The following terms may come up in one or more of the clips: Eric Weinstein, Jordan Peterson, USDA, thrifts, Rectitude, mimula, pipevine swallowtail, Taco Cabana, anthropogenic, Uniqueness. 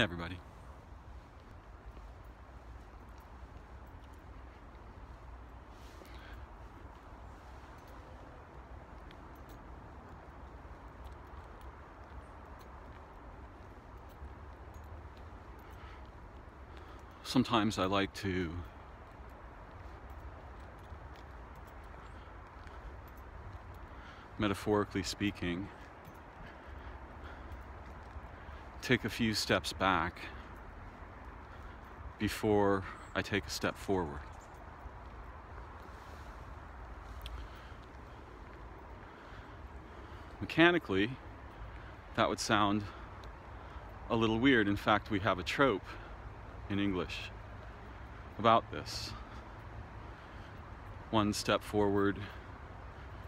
everybody. Sometimes I like to metaphorically speaking, take a few steps back before I take a step forward. Mechanically, that would sound a little weird. In fact, we have a trope in English about this. One step forward,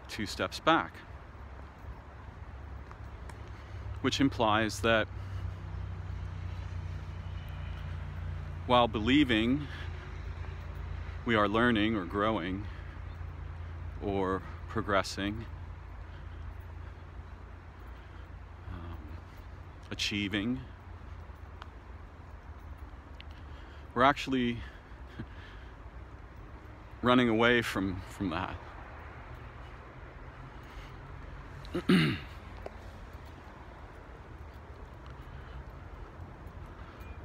two steps back, which implies that while believing we are learning or growing or progressing, achieving, we're actually running away from that.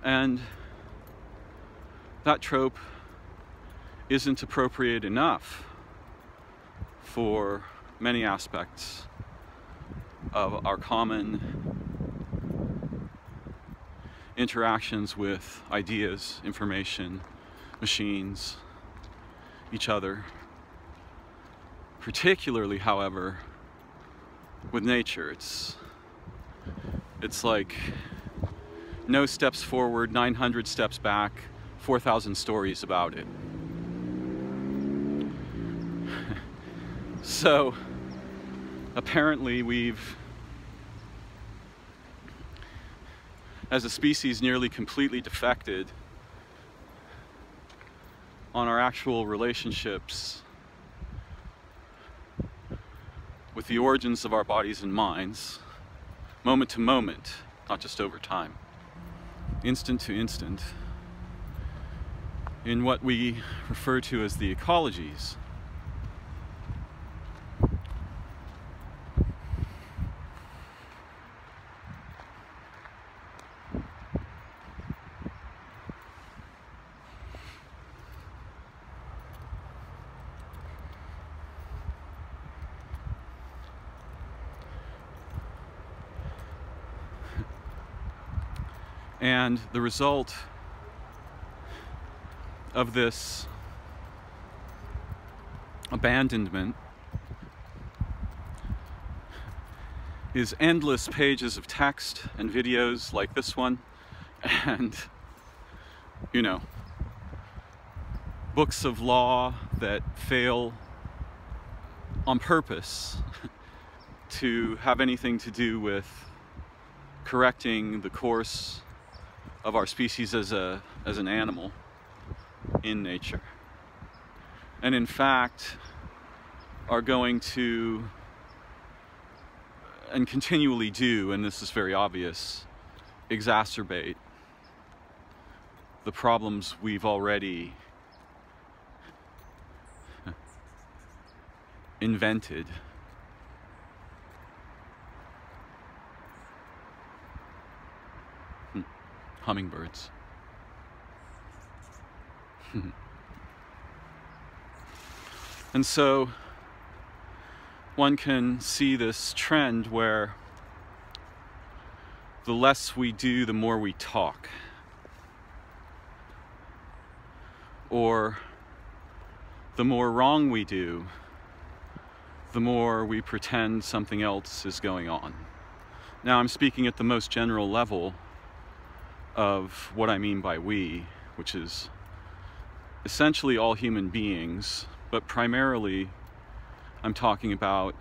And that trope isn't appropriate enough for many aspects of our common interactions with ideas, information, machines, each other. Particularly, however, with nature. It's like no steps forward, 900 steps back, 4,000 stories about it. So apparently we've, as a species, nearly completely defected on our actual relationships with the origins of our bodies and minds, moment to moment, not just over time, instant to instant, in what we refer to as the ecologies. And the result of this abandonment is endless pages of text and videos like this one, and, you know, books of law that fail on purpose to have anything to do with correcting the course of our species as an animal in nature, and in fact are going to and continually do, and this is very obvious, exacerbate the problems we've already invented. Hummingbirds. And so one can see this trend where the less we do, the more we talk. Or the more wrong we do, the more we pretend something else is going on. Now I'm speaking at the most general level of what I mean by we, which is essentially all human beings, but primarily I'm talking about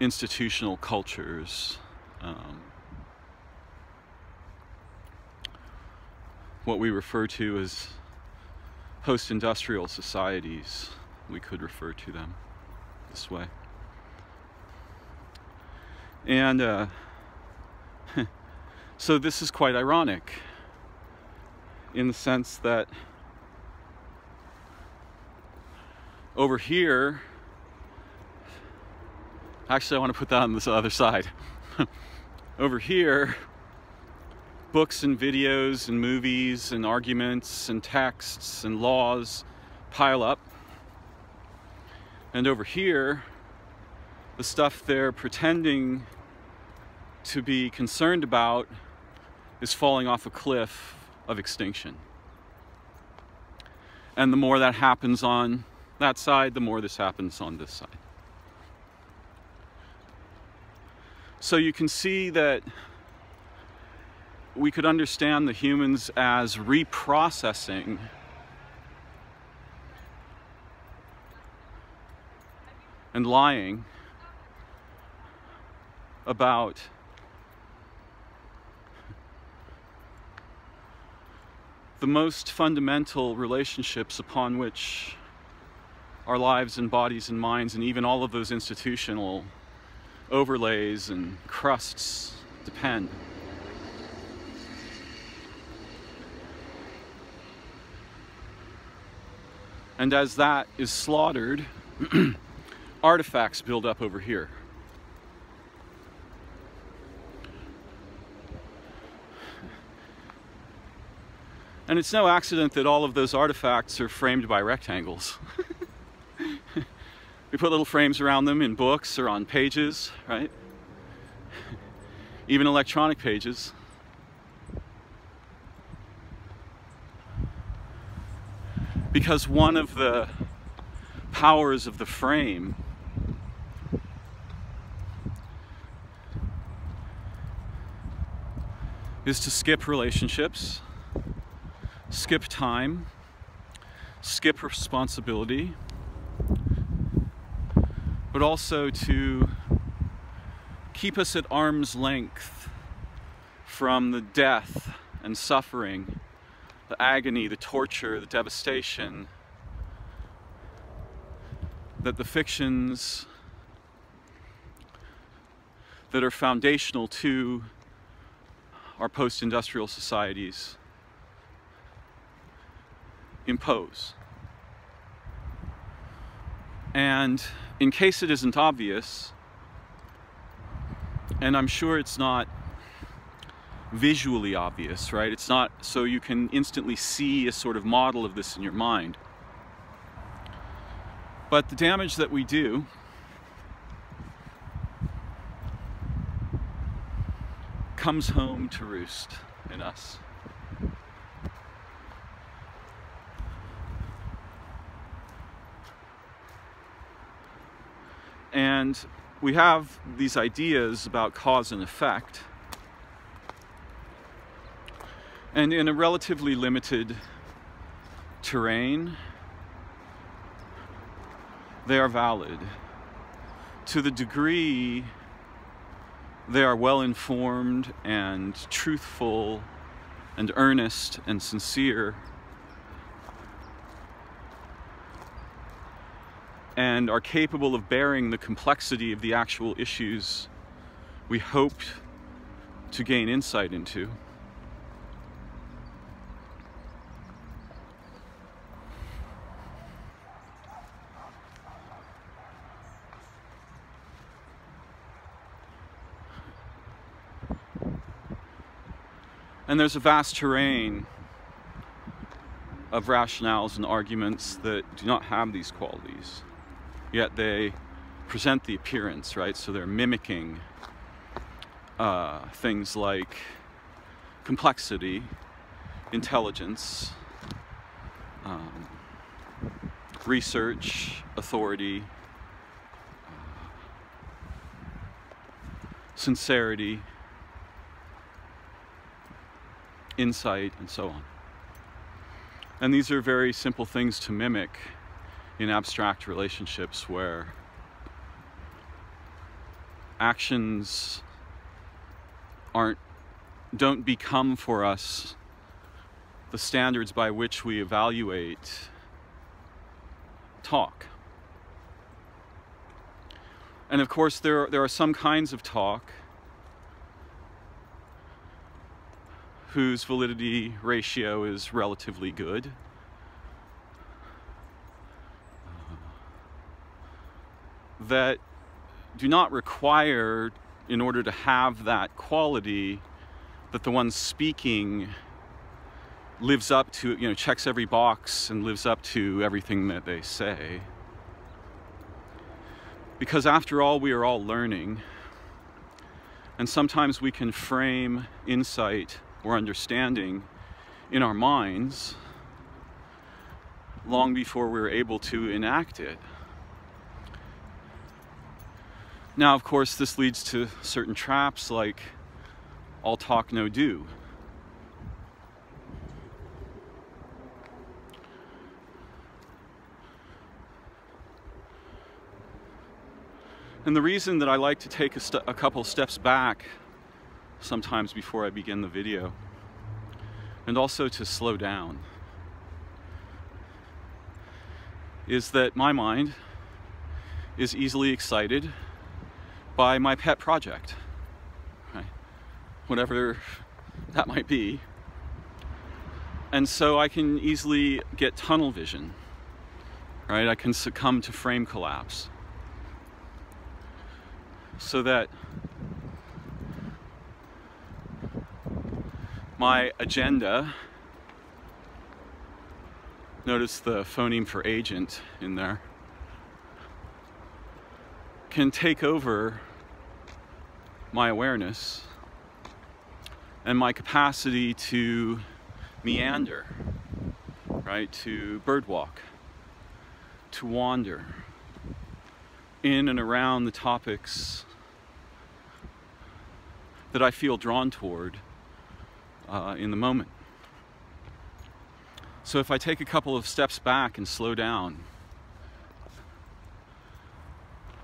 institutional cultures, what we refer to as post-industrial societies. We could refer to them this way. And So this is quite ironic in the sense that over here, actually I want to put that on this other side. Over here, books and videos and movies and arguments and texts and laws pile up. And over here, the stuff they're pretending to be concerned about is falling off a cliff of extinction. And the more that happens on that side, the more this happens on this side. So you can see that we could understand the humans as reprocessing and lying about the most fundamental relationships upon which our lives and bodies and minds and even all of those institutional overlays and crusts depend. And as that is slaughtered, artifacts build up over here. And it's no accident that all of those artifacts are framed by rectangles. We put little frames around them in books or on pages, right? Even electronic pages. Because one of the powers of the frame is to skip relationships, skip time, skip responsibility, but also to keep us at arm's length from the death and suffering, the agony, the torture, the devastation that the fictions that are foundational to our post-industrial societies impose. And in case it isn't obvious, and I'm sure it's not visually obvious, right? It's not so you can instantly see a sort of model of this in your mind. But the damage that we do comes home to roost in us. And we have these ideas about cause and effect. And in a relatively limited terrain, they are valid to the degree they are well-informed and truthful and earnest and sincere and are capable of bearing the complexity of the actual issues we hoped to gain insight into. And there's a vast terrain of rationales and arguments that do not have these qualities. Yet they present the appearance, right? So they're mimicking things like complexity, intelligence, research, authority, sincerity, insight, and so on. And these are very simple things to mimic in abstract relationships where actions don't become for us the standards by which we evaluate talk. And of course there are some kinds of talk whose validity ratio is relatively good. That do not require, in order to have that quality, that the one speaking lives up to, you know, checks every box and lives up to everything that they say. Because after all, we are all learning. And sometimes we can frame insight or understanding in our minds long before we're able to enact it. Now, of course, this leads to certain traps like all talk, no do. And the reason that I like to take a couple steps back sometimes before I begin the video, and also to slow down, is that my mind is easily excited by my pet project, right? Whatever that might be. And so I can easily get tunnel vision, right? I can succumb to frame collapse. So that my agenda, notice the phoneme for agent in there, can take over my awareness and my capacity to meander, right? To birdwalk, to wander in and around the topics that I feel drawn toward in the moment. So if I take a couple of steps back and slow down,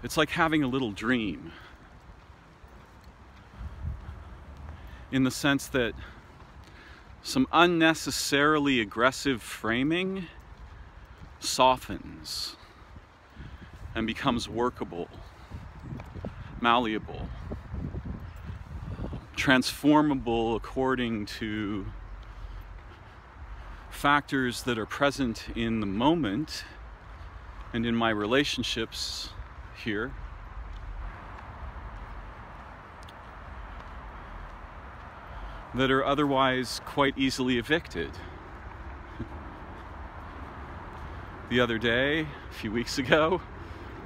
it's like having a little dream, in the sense that some unnecessarily aggressive framing softens and becomes workable, malleable, transformable according to factors that are present in the moment and in my relationships here. That are otherwise quite easily evicted. The other day, a few weeks ago,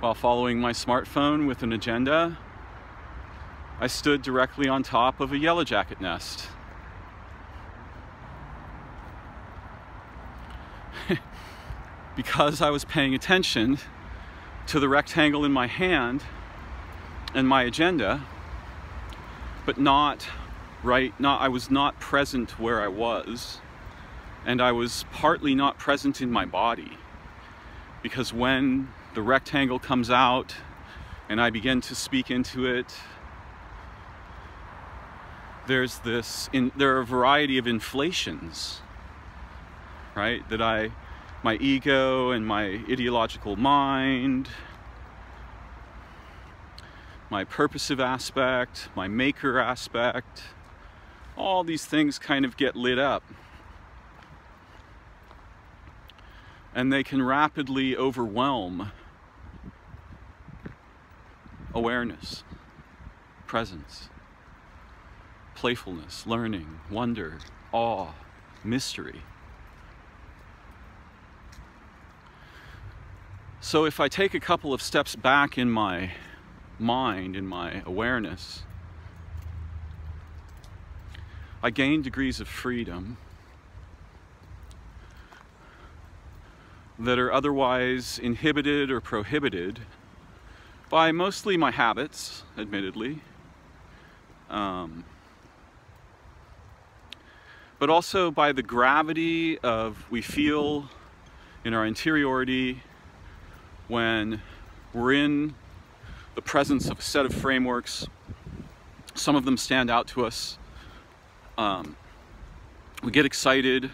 while following my smartphone with an agenda, I stood directly on top of a yellow jacket nest. Because I was paying attention to the rectangle in my hand and my agenda, but I was not present where I was, and I was partly not present in my body, because when the rectangle comes out and I begin to speak into it, there are a variety of inflations, right? That my ego and my ideological mind, my purposive aspect, my maker aspect, all these things kind of get lit up. And they can rapidly overwhelm awareness, presence, playfulness, learning, wonder, awe, mystery. So if I take a couple of steps back in my mind, in my awareness, I gain degrees of freedom that are otherwise inhibited or prohibited by mostly my habits, admittedly, but also by the gravity of we feel in our interiority when we're in the presence of a set of frameworks. Some of them stand out to us. We get excited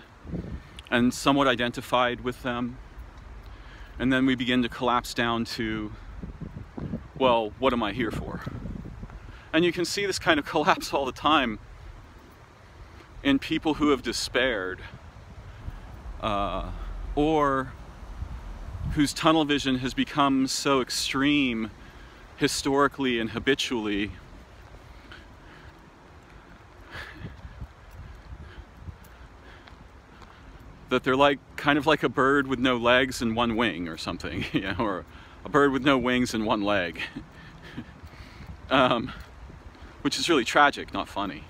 and somewhat identified with them. And then we begin to collapse down to, well, what am I here for? And you can see this kind of collapse all the time. in people who have despaired or whose tunnel vision has become so extreme historically and habitually that they're like kind of like a bird with no legs and one wing or something, you know, or a bird with no wings and one leg, which is really tragic, not funny.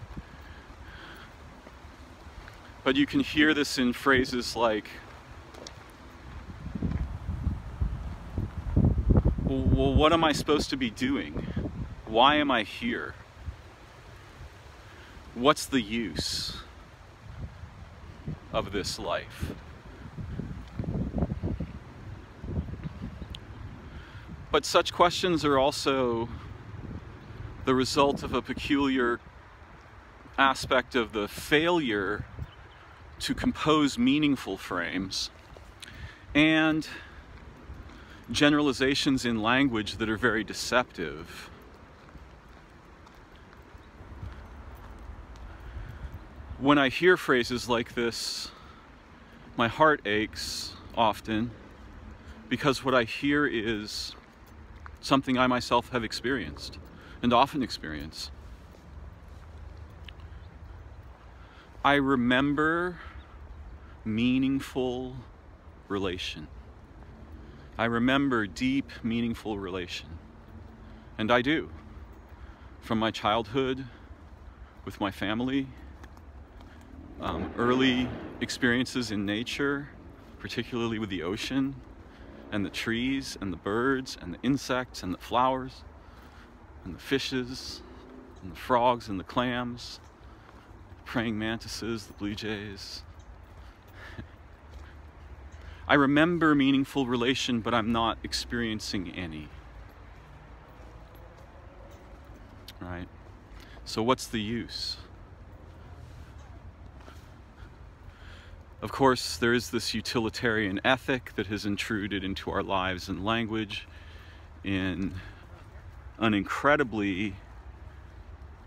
But you can hear this in phrases like, well, what am I supposed to be doing? Why am I here? What's the use of this life? But such questions are also the result of a peculiar aspect of the failure to compose meaningful frames and generalizations in language that are very deceptive. When I hear phrases like this, my heart aches often, because what I hear is something I myself have experienced, and often experience. I remember meaningful relation. I remember deep, meaningful relation. And I do. From my childhood, with my family, early experiences in nature, particularly with the ocean, and the trees, and the birds, and the insects, and the flowers, and the fishes, and the frogs, and the clams, the praying mantises, the blue jays. I remember meaningful relation, but I'm not experiencing any. Right? So what's the use? Of course, there is this utilitarian ethic that has intruded into our lives and language in an incredibly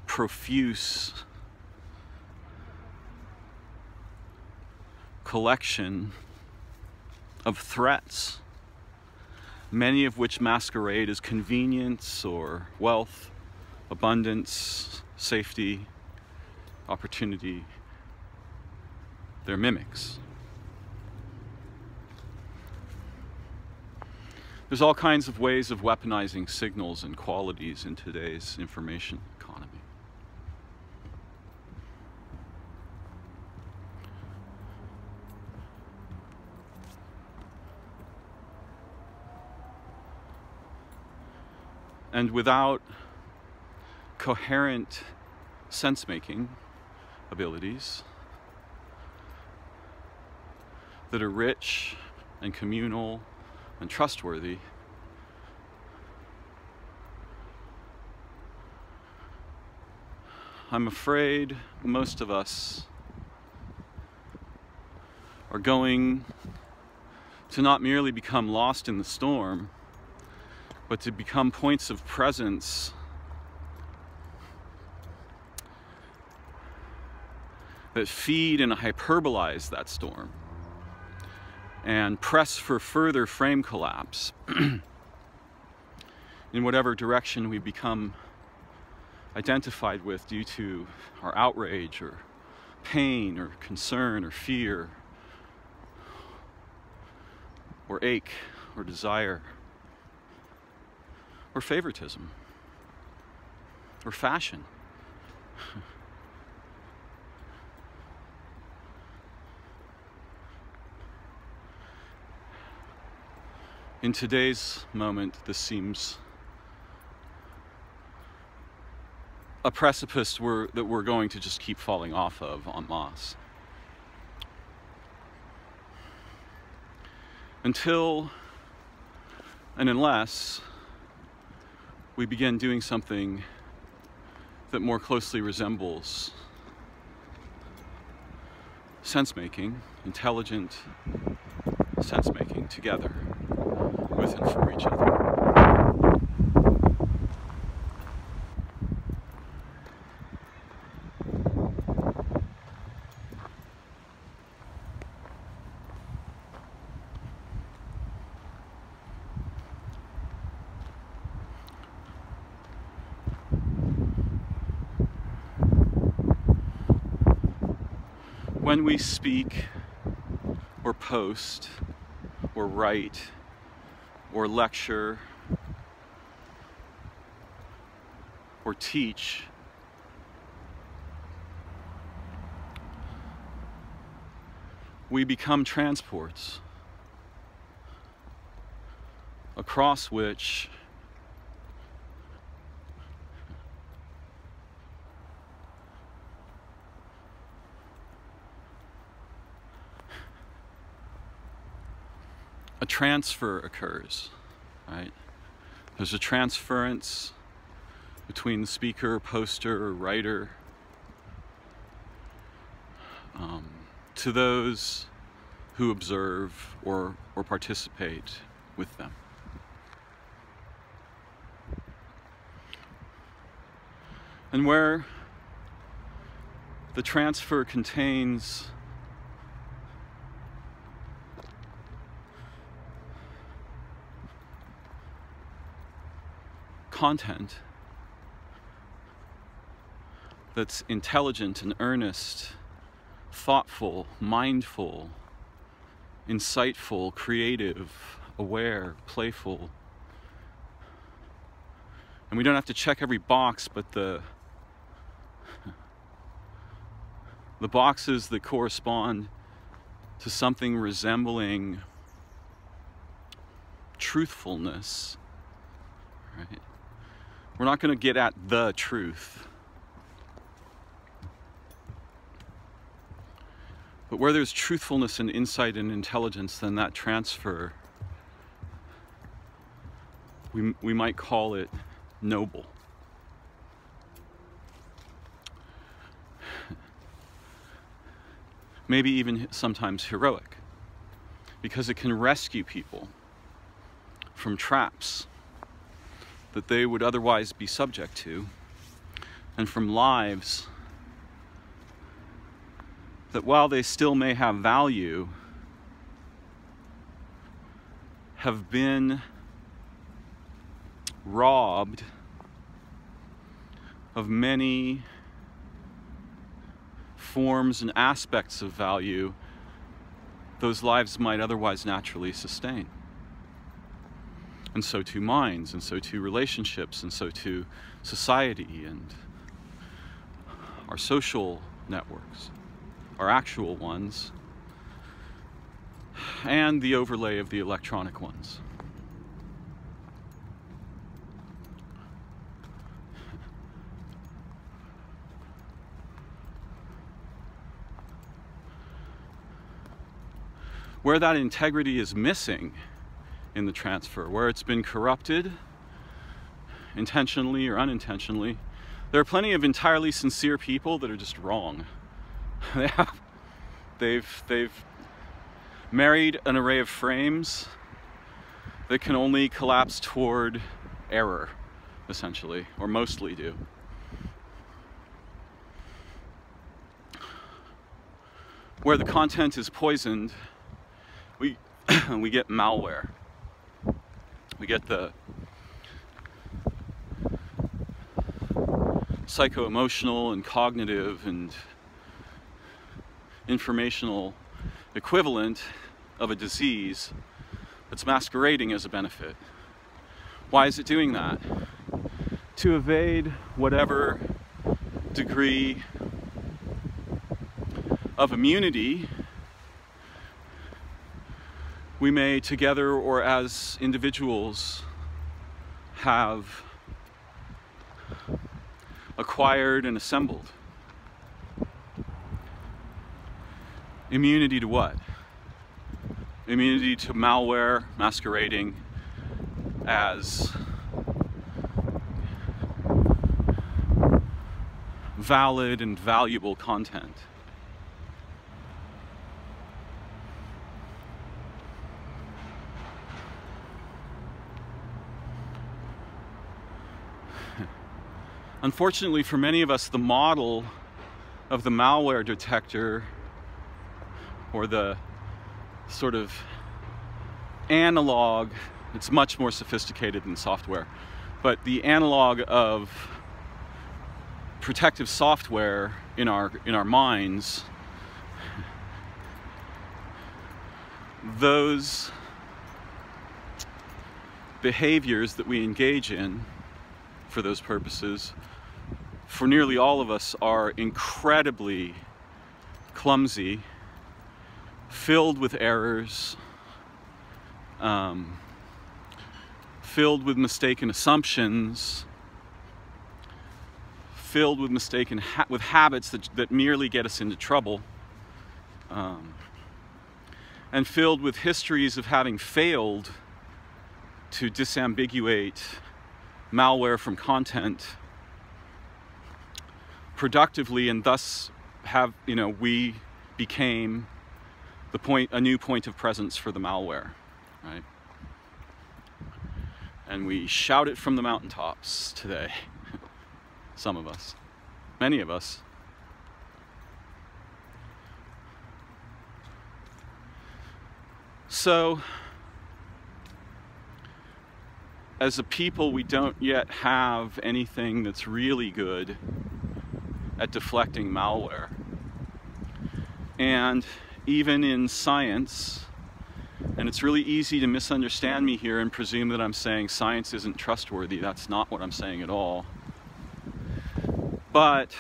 profuse collection of threats, many of which masquerade as convenience or wealth, abundance, safety, opportunity. They're mimics. There's all kinds of ways of weaponizing signals and qualities in today's information economy. And without coherent sense-making abilities, that are rich and communal and trustworthy, I'm afraid most of us are going to not merely become lost in the storm, but to become points of presence that feed and hyperbolize that storm, and press for further frame collapse in whatever direction we become identified with due to our outrage or pain or concern or fear or ache or desire or favoritism or fashion. In today's moment, this seems a precipice that we're going to just keep falling off of en masse. Until and unless we begin doing something that more closely resembles sense-making, intelligent sense-making together. With and for each other. when we speak or post or write or lecture or teach, we become transports across which a transfer occurs, right? There's a transference between the speaker, poster, writer, to those who observe or participate with them. And where the transfer contains content that's intelligent and earnest, thoughtful, mindful, insightful, creative, aware, playful. And we don't have to check every box, but the boxes that correspond to something resembling truthfulness, right? We're not going to get at the truth. But where there's truthfulness and insight and intelligence, then that transfer, we might call it noble. Maybe even sometimes heroic, because it can rescue people from traps that they would otherwise be subject to, and from lives that, while they still may have value, have been robbed of many forms and aspects of value those lives might otherwise naturally sustain. And so too minds, and so too relationships, and so too society and our social networks, our actual ones, and the overlay of the electronic ones. Where that integrity is missing in the transfer, where it's been corrupted, intentionally or unintentionally, there are plenty of entirely sincere people that are just wrong. They've married an array of frames that can only collapse toward error, essentially, or mostly do. Where the content is poisoned, we get malware. We get the psycho-emotional and cognitive and informational equivalent of a disease that's masquerading as a benefit. Why is it doing that? To evade whatever degree of immunity we may, together or as individuals, have acquired and assembled. Immunity to what? Immunity to malware masquerading as valid and valuable content. Unfortunately, for many of us, the model of the malware detector, or the sort of analog — it's much more sophisticated than software — but the analog of protective software in our minds those behaviors that we engage in for those purposes, for nearly all of us, are incredibly clumsy, filled with errors, filled with mistaken assumptions, filled with mistaken habits that merely get us into trouble, and filled with histories of having failed to disambiguate malware from content productively, and thus have, we became a new point of presence for the malware, right? And we shout it from the mountaintops today. Some of us, many of us. So, as a people, we don't yet have anything that's really good at deflecting malware. And even in science, and it's really easy to misunderstand me here and presume that I'm saying science isn't trustworthy. That's not what I'm saying at all. But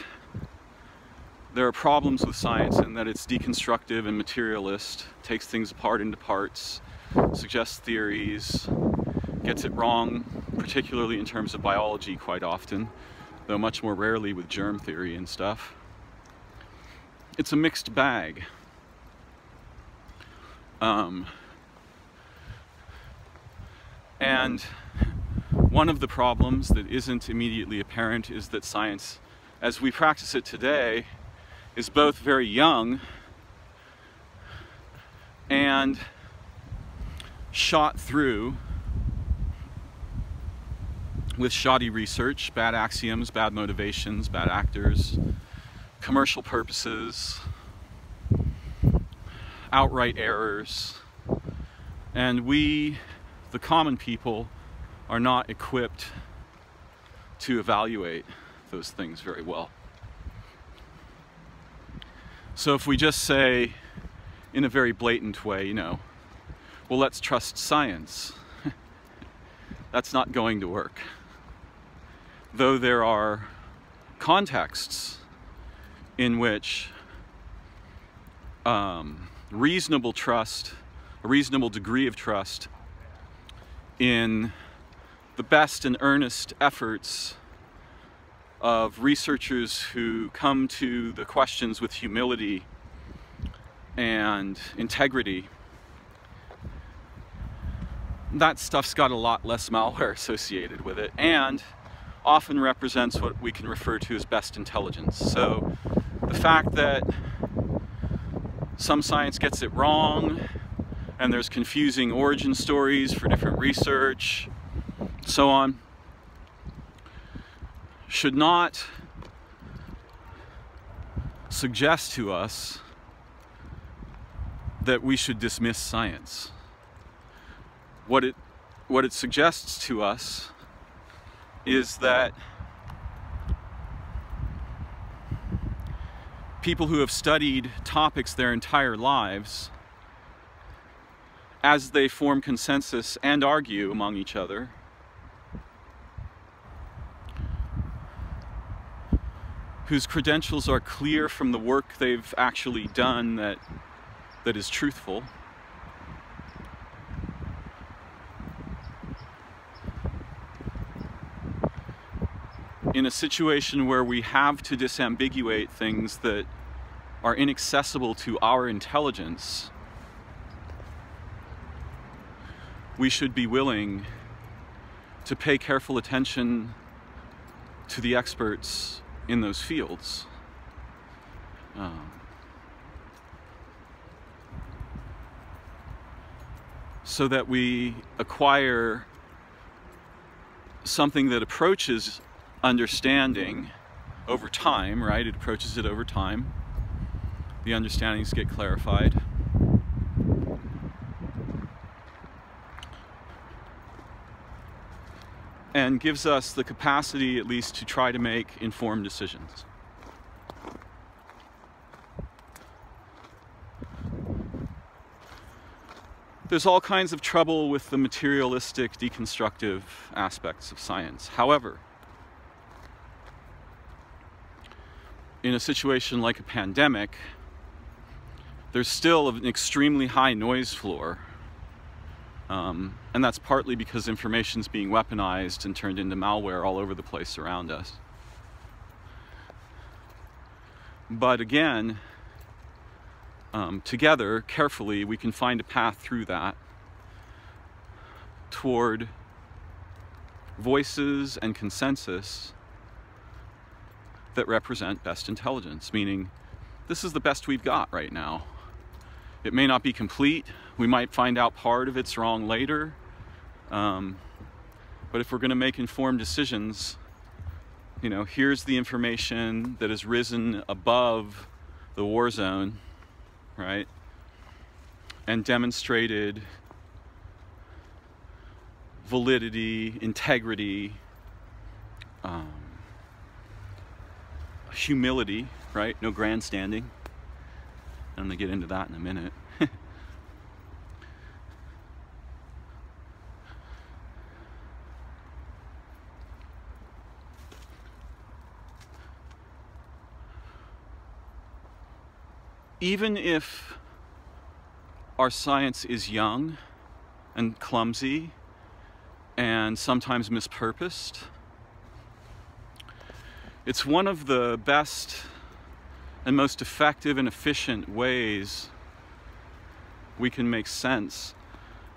there are problems with science in that it's deconstructive and materialist, takes things apart into parts, suggests theories, gets it wrong, particularly in terms of biology quite often, though much more rarely with germ theory and stuff. It's a mixed bag. And one of the problems that isn't immediately apparent is that science, as we practice it today, is both very young and shot through with shoddy research, bad axioms, bad motivations, bad actors, commercial purposes, outright errors. And we, the common people, are not equipped to evaluate those things very well. So if we just say, in a very blatant way, well, let's trust science, that's not going to work. Though there are contexts in which reasonable trust, a reasonable degree of trust in the best and earnest efforts of researchers who come to the questions with humility and integrity, that stuff's got a lot less malware associated with it, and often represents what we can refer to as best intelligence. So the fact that some science gets it wrong, and there's confusing origin stories for different research, so on, should not suggest to us that we should dismiss science. What it suggests to us is that people who have studied topics their entire lives, as they form consensus and argue among each other, whose credentials are clear from the work they've actually done that is truthful, in a situation where we have to disambiguate things that are inaccessible to our intelligence, we should be willing to pay careful attention to the experts in those fields. So that we acquire something that approaches understanding over time, right? It approaches it over time. The understandings get clarified. And gives us the capacity, at least, to try to make informed decisions. There's all kinds of trouble with the materialistic, deconstructive aspects of science. However, in a situation like a pandemic, there's still an extremely high noise floor. And that's partly because information's being weaponized and turned into malware all over the place around us. But again, together, carefully, we can find a path through that toward voices and consensus that represent best intelligence, meaning this is the best we've got right now. It may not be complete. We might find out part of it's wrong later. But if we're going to make informed decisions, you know, here's the information that has risen above the war zone, right? And demonstrated validity, integrity, humility, right? No grandstanding. I'm going to get into that in a minute. Even if our science is young and clumsy and sometimes mispurposed, it's one of the best and most effective and efficient ways we can make sense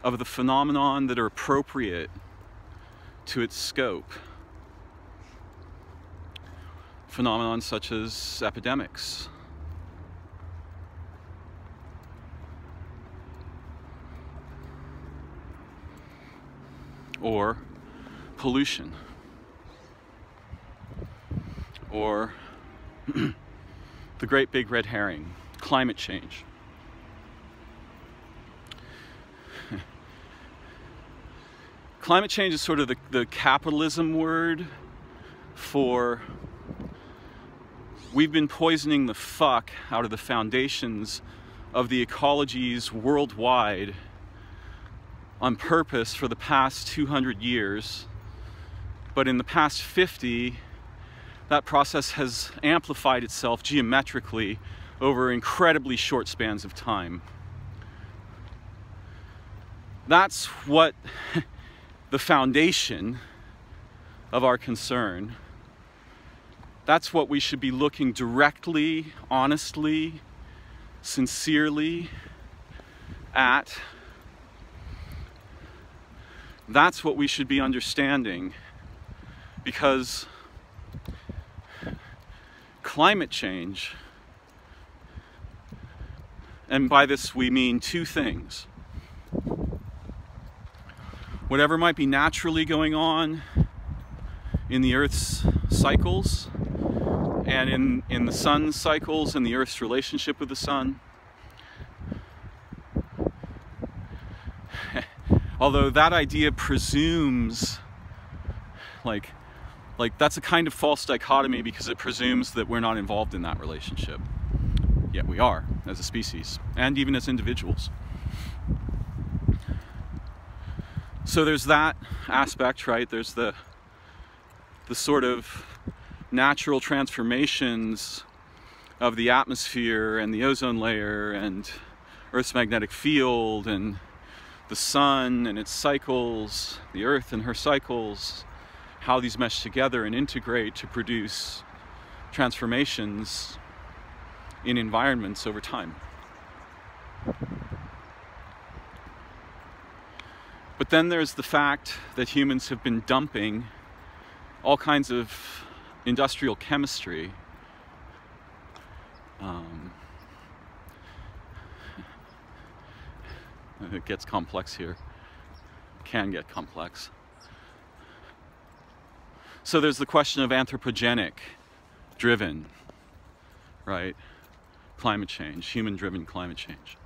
of the phenomenon that are appropriate to its scope. Phenomenon such as epidemics. Or pollution, or the great big red herring, climate change. Climate change is sort of the capitalism word for we've been poisoning the fuck out of the foundations of the ecologies worldwide on purpose for the past 200 years, but in the past 50, that process has amplified itself geometrically over incredibly short spans of time. That's what the foundation of our concern, that's what we should be looking directly, honestly, sincerely at. That's what we should be understanding, because climate change, and by this we mean two things. Whatever might be naturally going on in the Earth's cycles, and in the sun's cycles, and the Earth's relationship with the sun. Although that idea presumes, like that's a kind of false dichotomy, because it presumes that we're not involved in that relationship. Yet we are, as a species, and even as individuals. So there's that aspect, right? There's the sort of natural transformations of the atmosphere and the ozone layer and Earth's magnetic field and the sun and its cycles, the Earth and her cycles, how these mesh together and integrate to produce transformations in environments over time. But then there's the fact that humans have been dumping all kinds of industrial chemistry, it gets complex here. Can get complex. So there's the question of anthropogenic driven, right? Climate change, human driven climate change.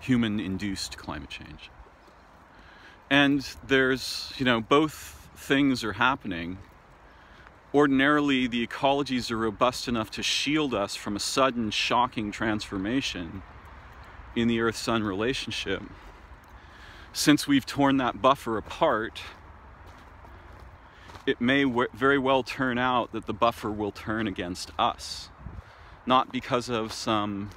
Human induced climate change. And there's, you know, both things are happening. Ordinarily, the ecologies are robust enough to shield us from a sudden shocking transformation in the Earth-Sun relationship. Since we've torn that buffer apart, it may very well turn out that the buffer will turn against us. Not because of some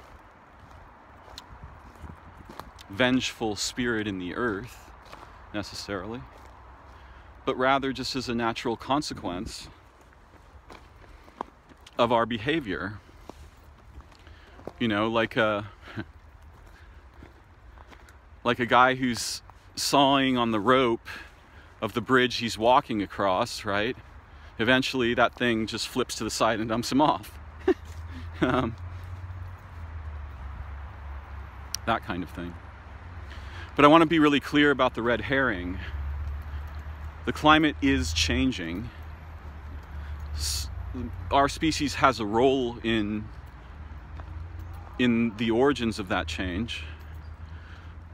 vengeful spirit in the earth, necessarily, but rather just as a natural consequence of our behavior. You know, like a guy who's sawing on the rope of the bridge he's walking across, right? Eventually that thing just flips to the side and dumps him off. That kind of thing. But I want to be really clear about the red herring. The climate is changing. Our species has a role in the origins of that change.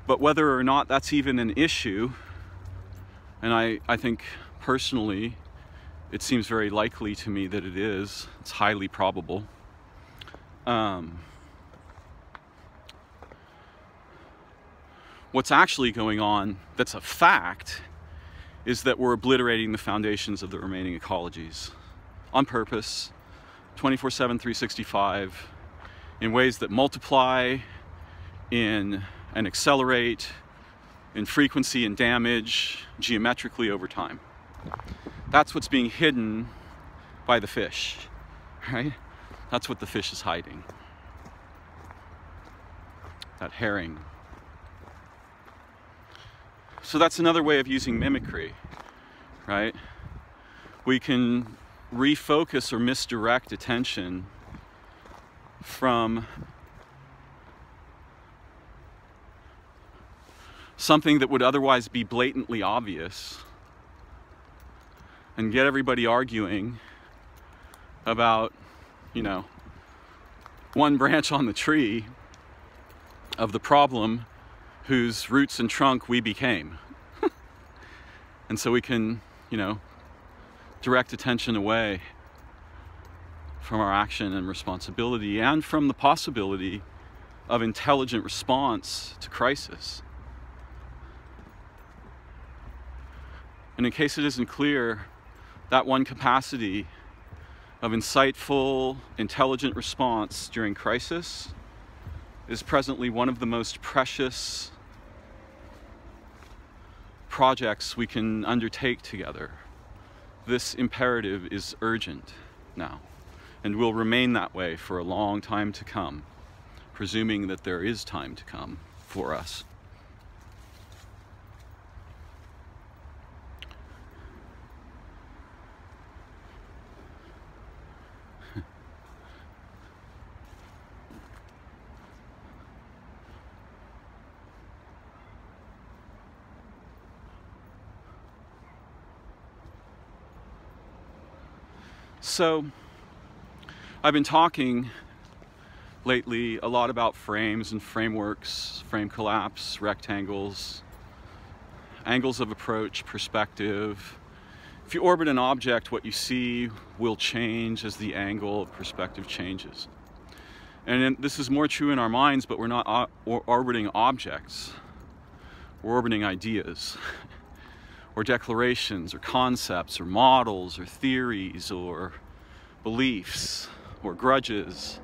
But whether or not that's even an issue, and I think personally, it seems very likely to me that it is. It's highly probable. What's actually going on that's a fact is that we're obliterating the foundations of the remaining ecologies on purpose, 24/7, 365, in ways that multiply and accelerate in frequency and damage geometrically over time. That's what's being hidden by the fish, right? That's what the fish is hiding. That herring. So that's another way of using mimicry, right? We can refocus or misdirect attention from something that would otherwise be blatantly obvious and get everybody arguing about, you know, one branch on the tree of the problem whose roots and trunk we became. And so we can, you know, direct attention away from our action and responsibility and from the possibility of intelligent response to crisis. And in case it isn't clear, that one capacity of insightful, intelligent response during crisis is presently one of the most precious projects we can undertake together. This imperative is urgent now, and will remain that way for a long time to come, presuming that there is time to come for us. So, I've been talking lately a lot about frames and frameworks, frame collapse, rectangles, angles of approach, perspective. If you orbit an object, what you see will change as the angle of perspective changes. And this is more true in our minds, but we're not orbiting objects. We're orbiting ideas. Or declarations, or concepts, or models, or theories, or beliefs, or grudges,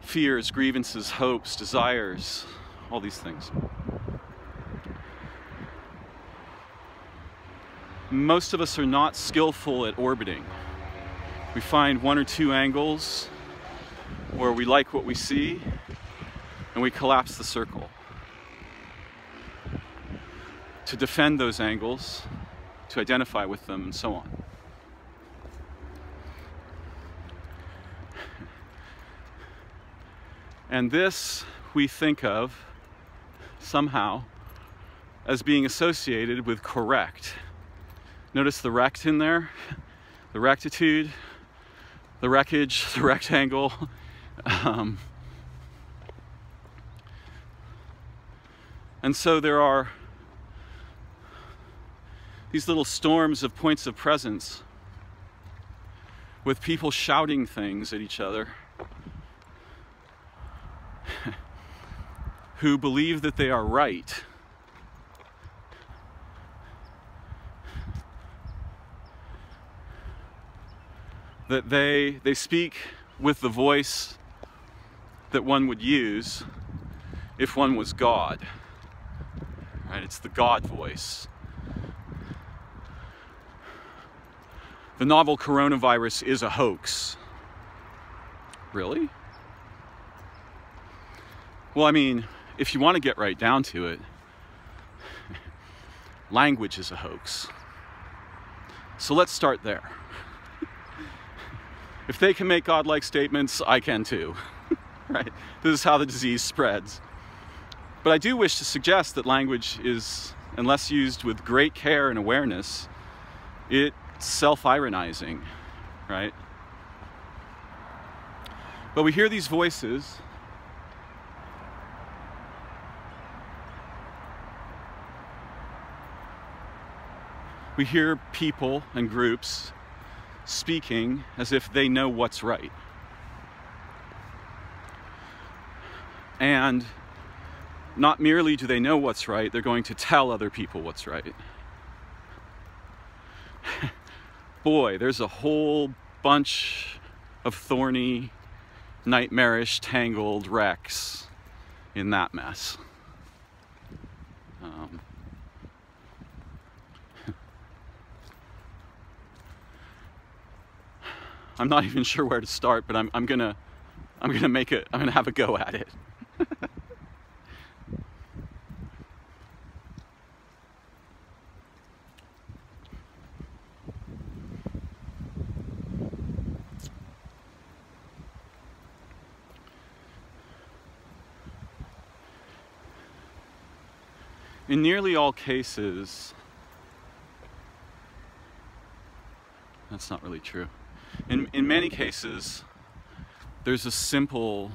fears, grievances, hopes, desires, all these things. Most of us are not skillful at orbiting. We find one or two angles where we like what we see, and we collapse the circle. To defend those angles, to identify with them, and so on. And this we think of somehow as being associated with correct. Notice the rect in there, the rectitude, the wreckage, the rectangle. And so there are these little storms of points of presence with people shouting things at each other who believe that they are right that they speak with the voice that one would use if one was God. Right? It's the God voice. The novel coronavirus is a hoax. Really? Well, I mean, if you want to get right down to it, language is a hoax. So let's start there. If they can make godlike statements, I can too. Right? This is how the disease spreads. But I do wish to suggest that language is, unless used with great care and awareness, it's self-ironizing, right? But we hear these voices, we hear people and groups speaking as if they know what's right. And not merely do they know what's right, they're going to tell other people what's right. Boy, there's a whole bunch of thorny, nightmarish, tangled wrecks in that mess. I'm not even sure where to start, but I'm gonna have a go at it. In nearly all cases, that's not really true. In many cases, there's a simple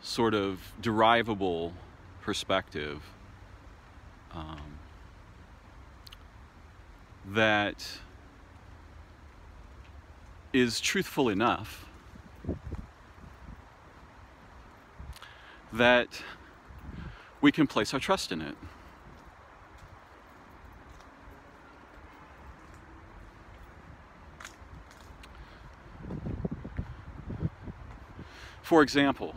sort of derivable perspective that is truthful enough that we can place our trust in it. For example,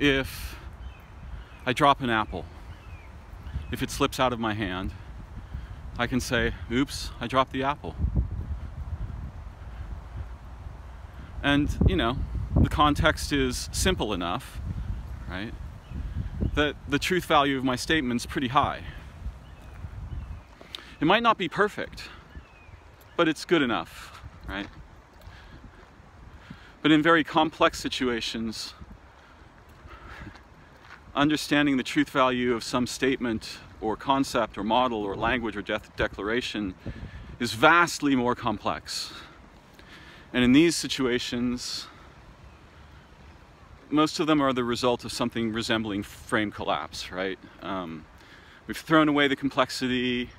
if I drop an apple, if it slips out of my hand, I can say, oops, I dropped the apple. And, you know, the context is simple enough, right, that the truth value of my statement's pretty high. It might not be perfect, but it's good enough, right? But in very complex situations, understanding the truth value of some statement or concept or model or language or declaration is vastly more complex. And in these situations, most of them are the result of something resembling frame collapse, right? We've thrown away the complexity,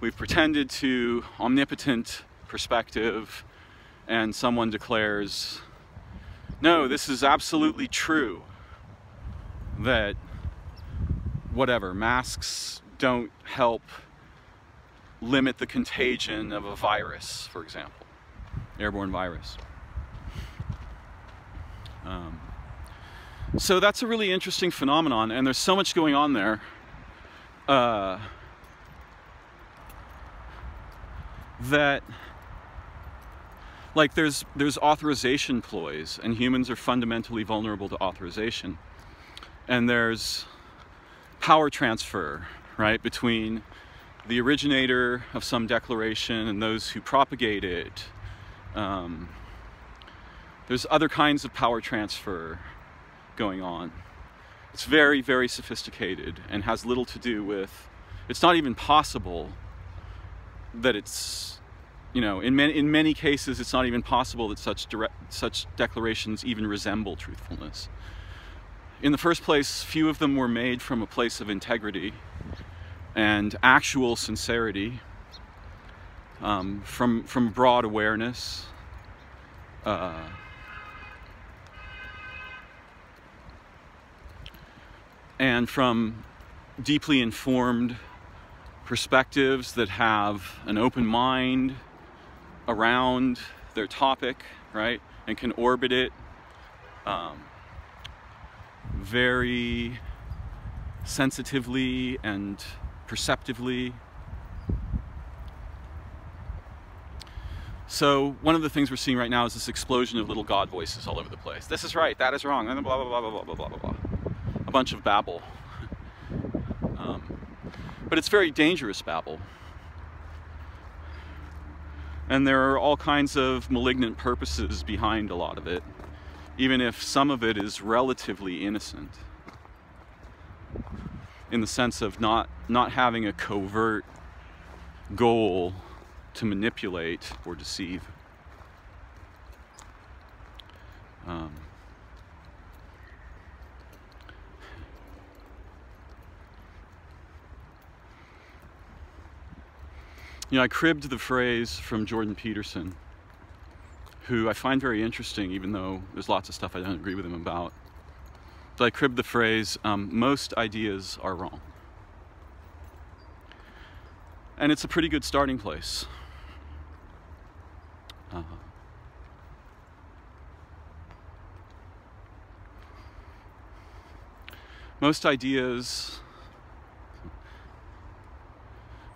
we've pretended to omnipotent perspective, and someone declares, no, this is absolutely true that whatever, masks don't help limit the contagion of a virus, for example, airborne virus. So that's a really interesting phenomenon, and there's so much going on there that like there's authorization ploys, and humans are fundamentally vulnerable to authorization. And there's power transfer, right, between the originator of some declaration and those who propagate it. There's other kinds of power transfer going on. It's very, very sophisticated and has little to do with, it's not even possible that it's, you know, in many cases, it's not even possible that such declarations even resemble truthfulness. In the first place, few of them were made from a place of integrity and actual sincerity, from broad awareness, and from deeply informed perspectives that have an open mind around their topic, right, and can orbit it very sensitively and perceptively. So one of the things we're seeing right now is this explosion of little God voices all over the place. This is right, that is wrong, and blah, blah, blah, blah, blah, blah, blah, blah. A bunch of babble. But it's very dangerous babble. And there are all kinds of malignant purposes behind a lot of it, even if some of it is relatively innocent, in the sense of not having a covert goal to manipulate or deceive. You know, I cribbed the phrase from Jordan Peterson, who I find very interesting, even though there's lots of stuff I don't agree with him about. But I cribbed the phrase, most ideas are wrong. And it's a pretty good starting place. Most ideas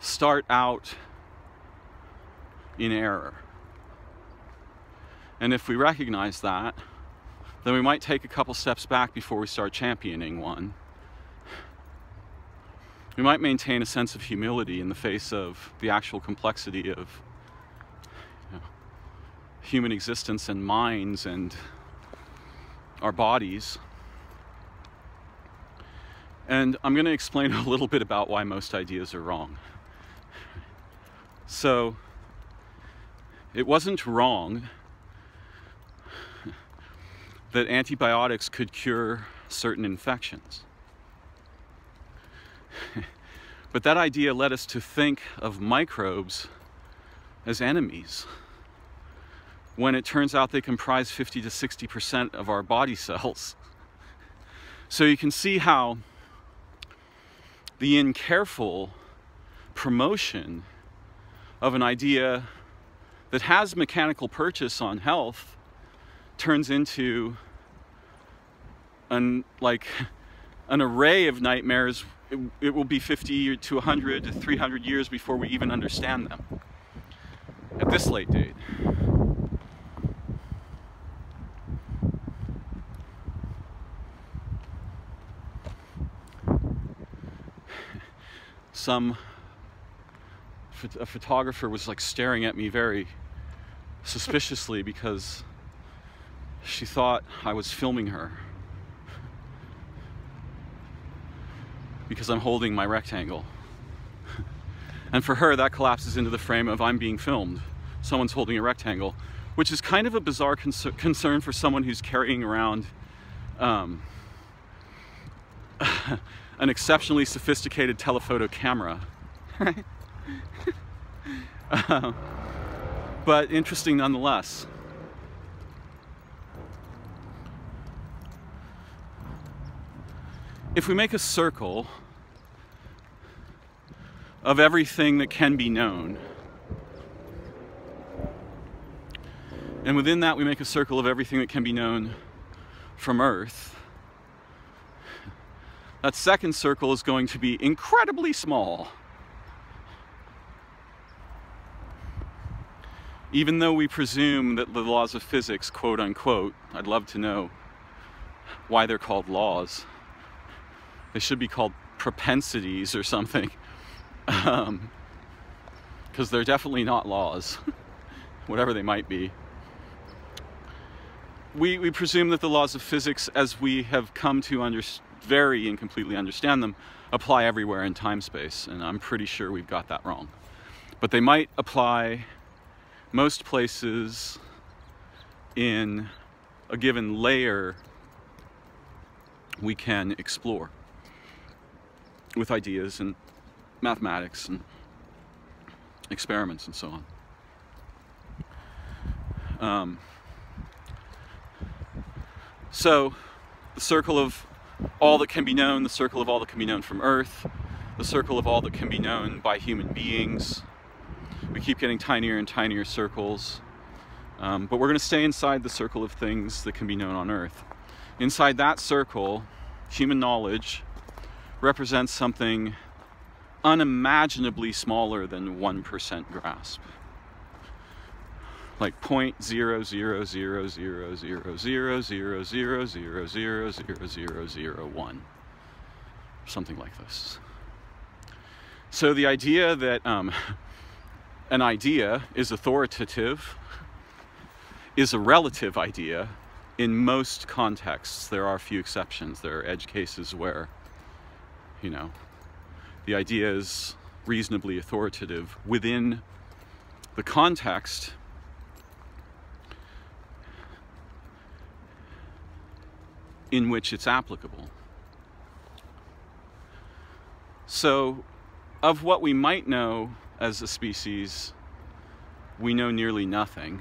start out in error. And if we recognize that, then we might take a couple steps back before we start championing one. We might maintain a sense of humility in the face of the actual complexity of human existence and minds and our bodies. And I'm going to explain a little bit about why most ideas are wrong. So, it wasn't wrong that antibiotics could cure certain infections. But that idea led us to think of microbes as enemies, when it turns out they comprise 50 to 60% of our body cells. So you can see how the careful promotion of an idea that has mechanical purchase on health turns into an array of nightmares. It will be 50 to 100 to 300 years before we even understand them at this late date. A photographer was like staring at me very suspiciously because she thought I was filming her, because I'm holding my rectangle. And for her, that collapses into the frame of I'm being filmed. Someone's holding a rectangle, which is kind of a bizarre concern for someone who's carrying around an exceptionally sophisticated telephoto camera. But interesting nonetheless. If we make a circle of everything that can be known, and within that we make a circle of everything that can be known from Earth, that second circle is going to be incredibly small. Even though we presume that the laws of physics, quote unquote — I'd love to know why they're called laws. They should be called propensities or something, because they're definitely not laws, whatever they might be. We presume that the laws of physics, as we have come to very incompletely understand them, apply everywhere in time-space, and I'm pretty sure we've got that wrong. But they might apply most places in a given layer we can explore, with ideas and mathematics and experiments and so on. So the circle of all that can be known, the circle of all that can be known from Earth, the circle of all that can be known by human beings. We keep getting tinier and tinier circles, but we're going to stay inside the circle of things that can be known on Earth. Inside that circle, human knowledge represents something unimaginably smaller than 1% grasp. Like 0.00000000000001, something like this. So the idea that an idea is authoritative is a relative idea in most contexts. There are a few exceptions. There are edge cases where, you know, the idea is reasonably authoritative within the context. In which it's applicable. So, of what we might know as a species, we know nearly nothing.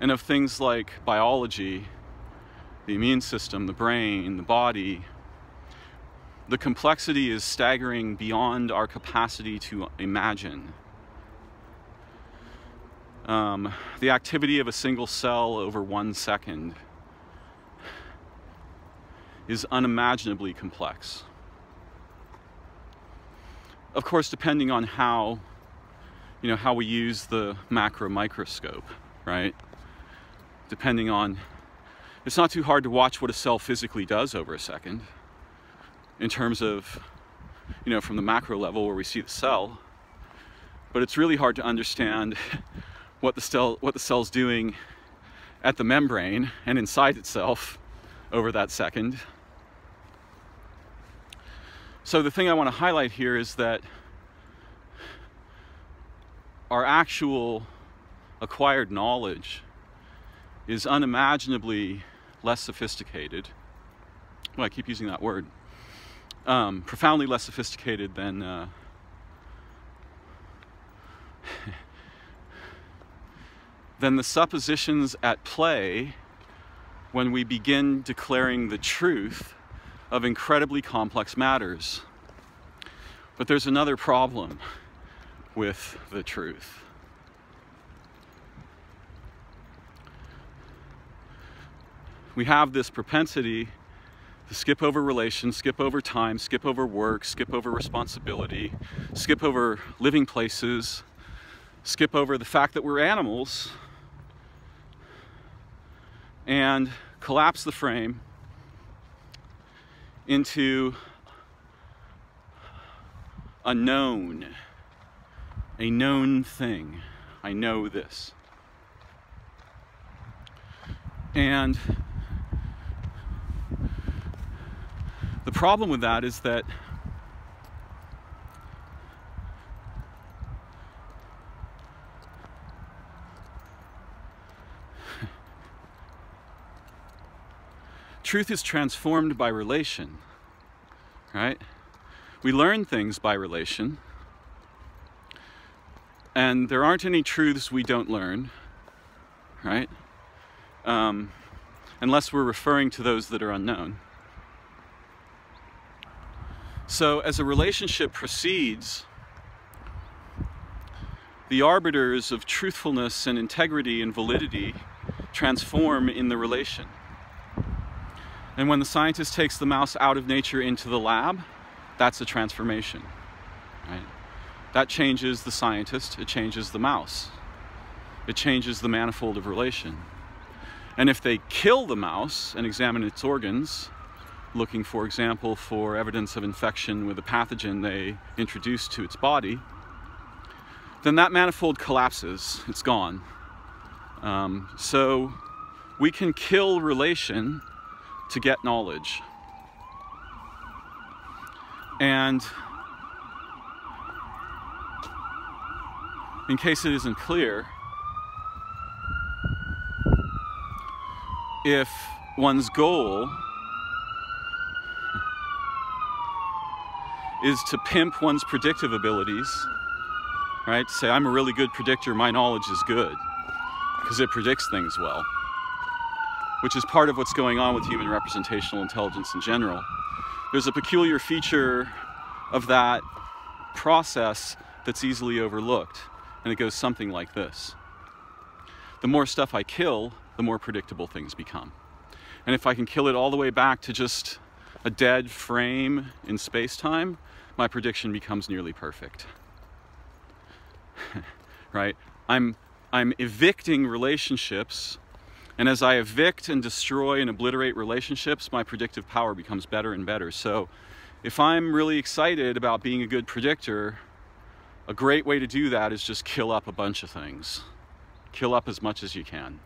And of things like biology, the immune system, the brain, the body, the complexity is staggering beyond our capacity to imagine. The activity of a single cell over 1 second is unimaginably complex. Of course, depending on how, you know, how we use the macro microscope, right? Depending on, it's not too hard to watch what a cell physically does over a second in terms of, you know, from the macro level where we see the cell, but it's really hard to understand what the cell's doing at the membrane and inside itself over that second. So the thing I want to highlight here is that our actual acquired knowledge is unimaginably less sophisticated. Well, I keep using that word. Profoundly less sophisticated than than the suppositions at play when we begin declaring the truth of incredibly complex matters. But there's another problem with the truth. We have this propensity to skip over relations, skip over time, skip over work, skip over responsibility, skip over living places, skip over the fact that we're animals, and collapse the frame into a known thing. I know this. And the problem with that is that truth is transformed by relation, right? We learn things by relation, and there aren't any truths we don't learn, right? Unless we're referring to those that are unknown. So as a relationship proceeds, the arbiters of truthfulness and integrity and validity transform in the relation. And when the scientist takes the mouse out of nature into the lab, that's a transformation, right? That changes the scientist, it changes the mouse. It changes the manifold of relation. And if they kill the mouse and examine its organs, looking, for example, for evidence of infection with a pathogen they introduced to its body, then that manifold collapses, it's gone. So we can kill relation to get knowledge. And in case it isn't clear, if one's goal is to pimp one's predictive abilities, right? Say, I'm a really good predictor, my knowledge is good because it predicts things well, which is part of what's going on with human representational intelligence in general. There's a peculiar feature of that process that's easily overlooked, and it goes something like this. The more stuff I kill, the more predictable things become. And if I can kill it all the way back to just a dead frame in space-time, my prediction becomes nearly perfect. Right? I'm evicting relationships, and as I evict and destroy and obliterate relationships, my predictive power becomes better and better. So if I'm really excited about being a good predictor, a great way to do that is just kill up a bunch of things. Kill up as much as you can.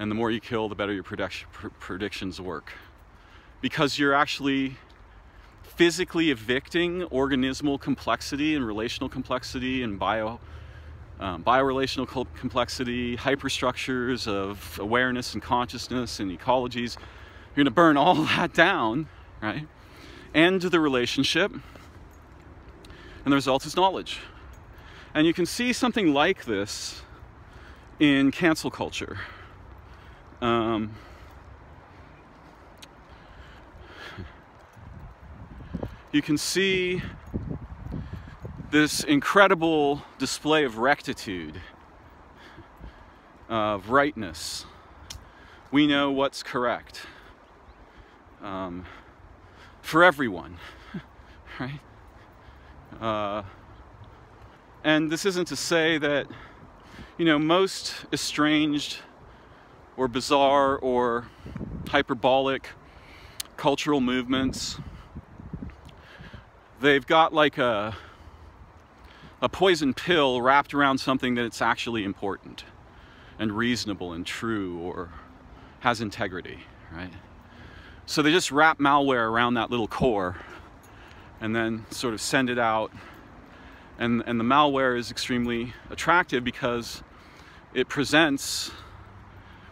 And the more you kill, the better your predictions work. Because you're actually physically evicting organismal complexity and relational complexity and biorelational complexity, hyperstructures of awareness and consciousness and ecologies. You're going to burn all that down, right? End the relationship, and the result is knowledge. And you can see something like this in cancel culture. You can see this incredible display of rectitude, of rightness. We know what's correct for everyone, right? And this isn't to say that, you know, most estranged or bizarre or hyperbolic cultural movements, they've got like a poison pill wrapped around something that it's actually important and reasonable and true or has integrity, right? So they just wrap malware around that little core and then sort of send it out. And the malware is extremely attractive because it presents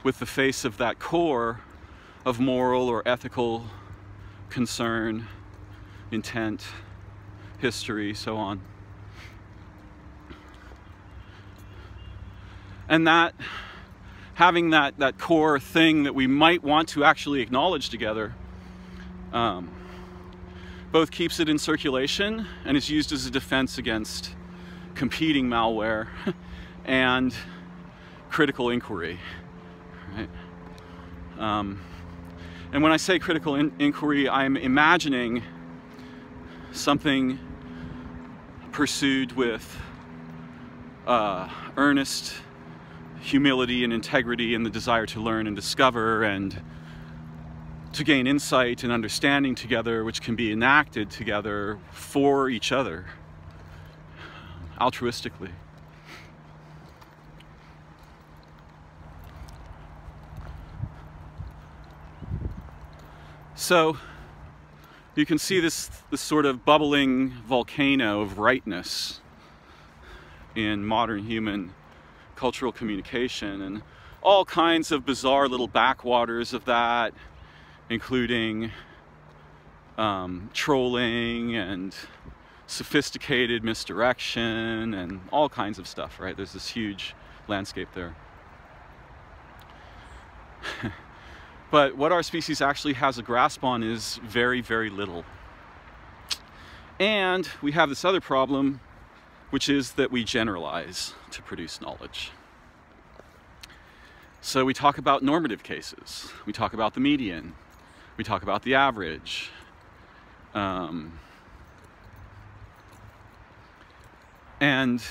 with the face of that core of moral or ethical concern, intent, history, so on. And that, having that core thing that we might want to actually acknowledge together, both keeps it in circulation and is used as a defense against competing malware and critical inquiry. Right? And when I say critical inquiry, I'm imagining something pursued with earnest humility and integrity and the desire to learn and discover and to gain insight and understanding together, which can be enacted together for each other altruistically. So you can see this sort of bubbling volcano of rightness in modern human cultural communication, and all kinds of bizarre little backwaters of that, including trolling and sophisticated misdirection and all kinds of stuff, right? There's this huge landscape there. But what our species actually has a grasp on is very, very little. And we have this other problem, which is that we generalize to produce knowledge. So we talk about normative cases. We talk about the median. We talk about the average. And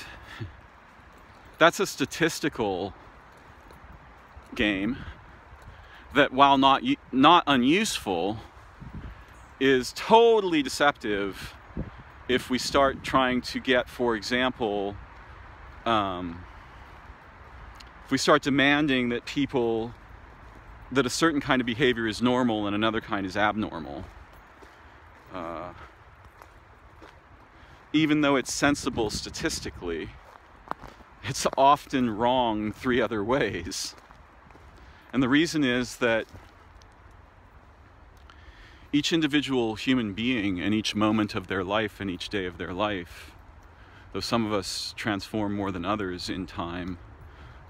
that's a statistical game that, while not unuseful, is totally deceptive if we start trying to get, for example, if we start demanding that people, that a certain kind of behavior is normal and another kind is abnormal, even though it's sensible statistically, it's often wrong three other ways. And the reason is that each individual human being in each moment of their life and each day of their life, though some of us transform more than others in time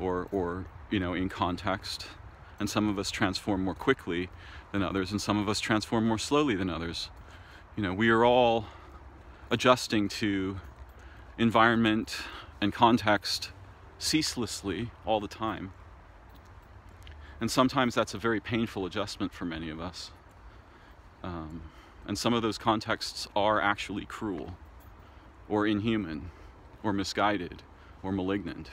or you know, in context, and some of us transform more quickly than others, and some of us transform more slowly than others. You know, we are all adjusting to environment and context ceaselessly all the time. And sometimes that's a very painful adjustment for many of us. And some of those contexts are actually cruel, or inhuman, or misguided, or malignant.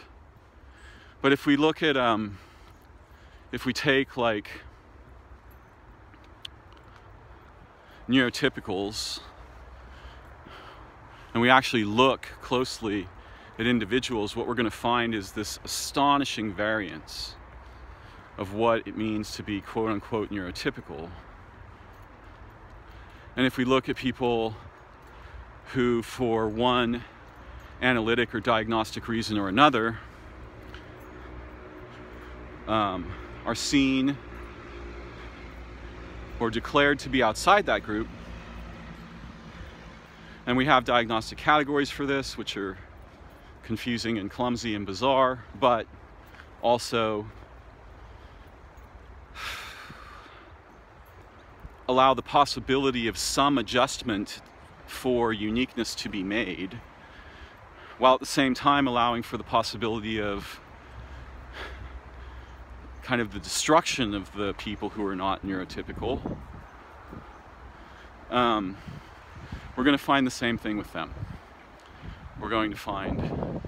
But if we look at, if we take like neurotypicals, and we actually look closely at individuals, what we're going to find is this astonishing variance of what it means to be quote-unquote neurotypical. And if we look at people who, for one analytic or diagnostic reason or another, are seen or declared to be outside that group, and we have diagnostic categories for this, which are confusing and clumsy and bizarre, but also allow the possibility of some adjustment for uniqueness to be made, while at the same time allowing for the possibility of kind of the destruction of the people who are not neurotypical. We're going to find the same thing with them. We're going to find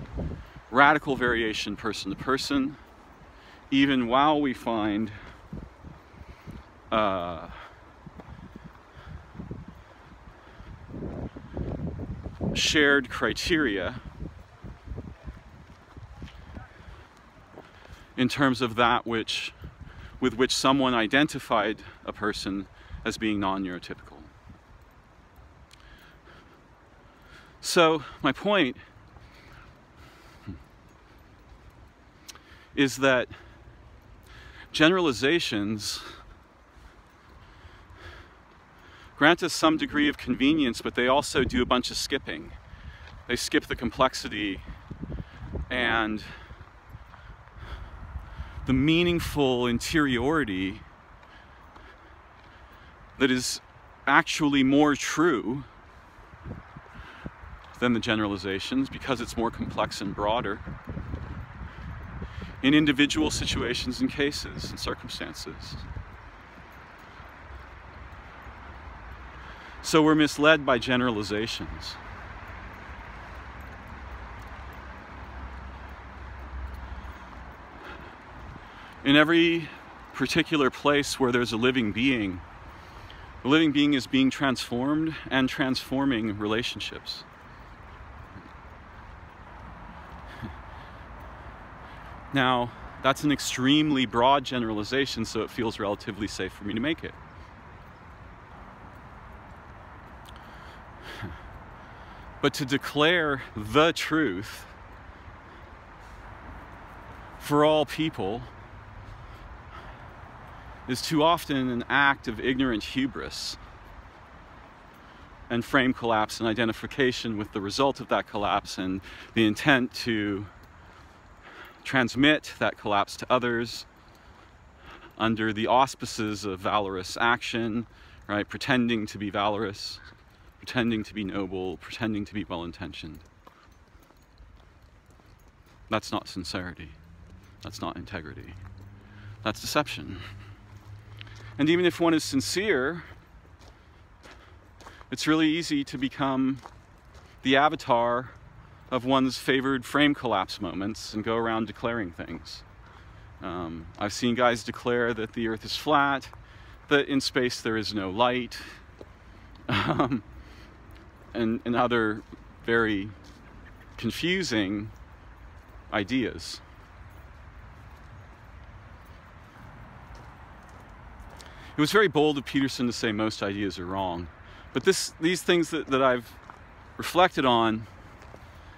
radical variation person to person, even while we find shared criteria in terms of that which, with which someone identified a person as being non-neurotypical. So my point is that generalizations grant us some degree of convenience, but they also do a bunch of skipping. They skip the complexity and the meaningful interiority that is actually more true than the generalizations, because it's more complex and broader in individual situations and cases and circumstances. So we're misled by generalizations. In every particular place where there's a living being, the living being is being transformed and transforming relationships. Now, that's an extremely broad generalization, so it feels relatively safe for me to make it. But to declare the truth for all people is too often an act of ignorant hubris and frame collapse and identification with the result of that collapse and the intent to transmit that collapse to others under the auspices of valorous action, right? Pretending to be valorous, pretending to be noble, pretending to be well-intentioned. That's not sincerity. That's not integrity. That's deception. And even if one is sincere, it's really easy to become the avatar of one's favored frame collapse moments and go around declaring things. I've seen guys declare that the earth is flat, that in space there is no light, and other very confusing ideas. It was very bold of Peterson to say most ideas are wrong, but these things that I've reflected on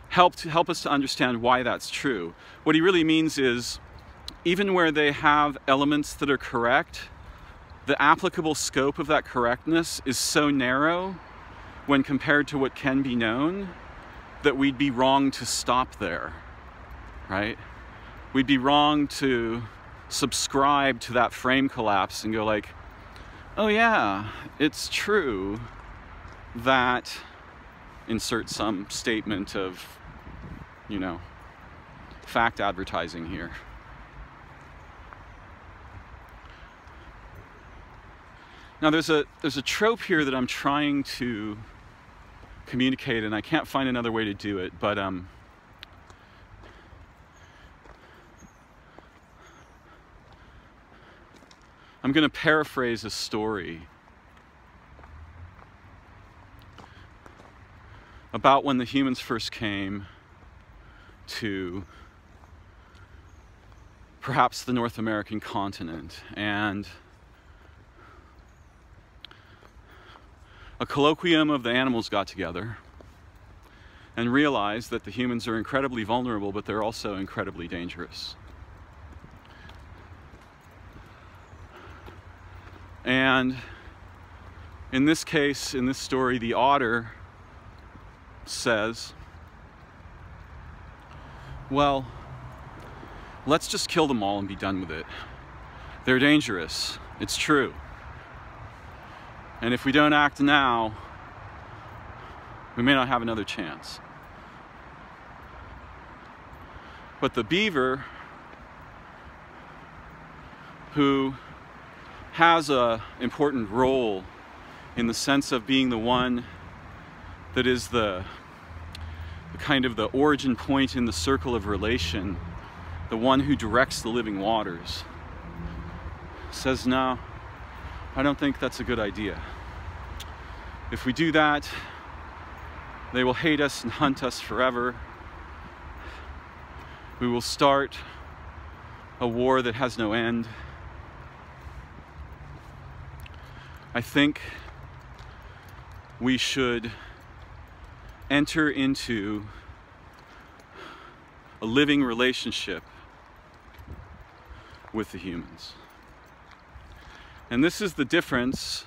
help us to understand why that's true. What he really means is, even where they have elements that are correct, the applicable scope of that correctness is so narrow when compared to what can be known that we'd be wrong to stop there, right? We'd be wrong to subscribe to that frame collapse and go like, oh yeah, it's true that, insert some statement of, you know, fact advertising here. Now there's a trope here that I'm trying to communicate, and I can't find another way to do it, but I'm going to paraphrase a story about when the humans first came to perhaps the North American continent, and a colloquium of the animals got together and realized that the humans are incredibly vulnerable, but they're also incredibly dangerous. And in this case, in this story, the otter says, well, let's just kill them all and be done with it. They're dangerous, it's true. And if we don't act now, we may not have another chance. But the beaver, who has an important role in the sense of being the one that is the kind of the origin point in the circle of relation, the one who directs the living waters, says, no, I don't think that's a good idea. If we do that, they will hate us and hunt us forever. We will start a war that has no end. I think we should enter into a living relationship with the humans. And this is the difference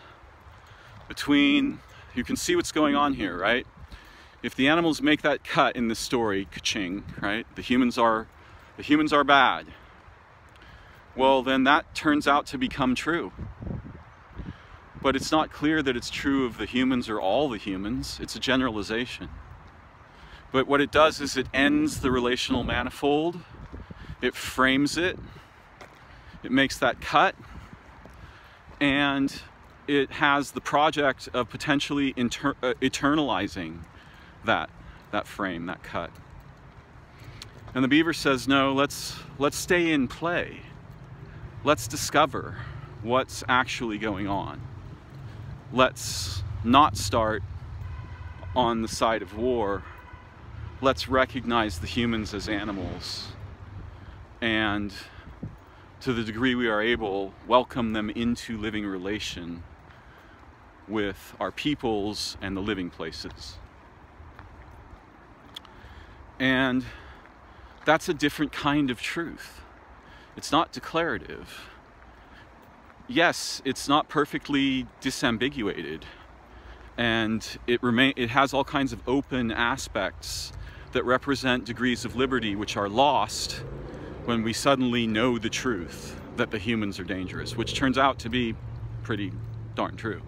between, you can see what's going on here, right? If the animals make that cut in this story, ka-ching, right? The humans are bad. Well, then that turns out to become true. But it's not clear that it's true of the humans or all the humans. It's a generalization. But what it does is it ends the relational manifold. It frames it. It makes that cut. And it has the project of potentially eternalizing that frame, that cut. And the beaver says, no, let's stay in play. Let's discover what's actually going on. Let's not start on the side of war. Let's recognize the humans as animals, and to the degree we are able, welcome them into living relation with our peoples and the living places. And that's a different kind of truth. It's not declarative. Yes, it's not perfectly disambiguated, and it has all kinds of open aspects that represent degrees of liberty which are lost when we suddenly know the truth that the humans are dangerous, which turns out to be pretty darn true.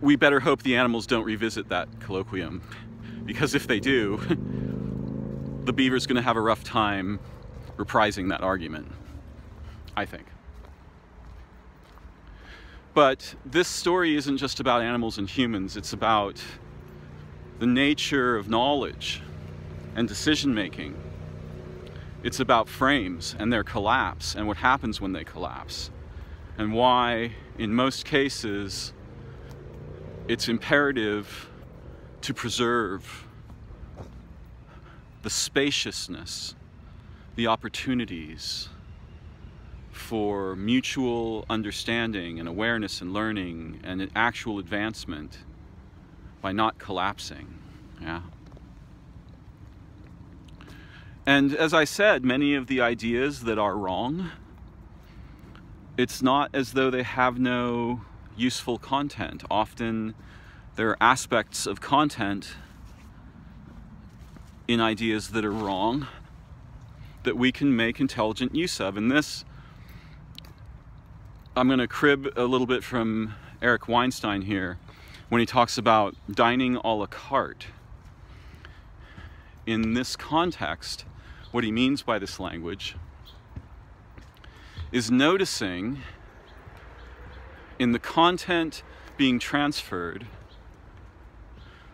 We better hope the animals don't revisit that colloquium, because if they do, the beaver's gonna have a rough time reprising that argument, I think. But this story isn't just about animals and humans, it's about the nature of knowledge and decision-making. It's about frames and their collapse and what happens when they collapse, and why in most cases it's imperative to preserve the spaciousness, the opportunities for mutual understanding and awareness and learning and an actual advancement by not collapsing. Yeah. And as I said, many of the ideas that are wrong, it's not as though they have no useful content. Often there are aspects of content in ideas that are wrong that we can make intelligent use of. And this I'm going to crib a little bit from Eric Weinstein here when he talks about dining a la carte. In this context, what he means by this language is noticing in the content being transferred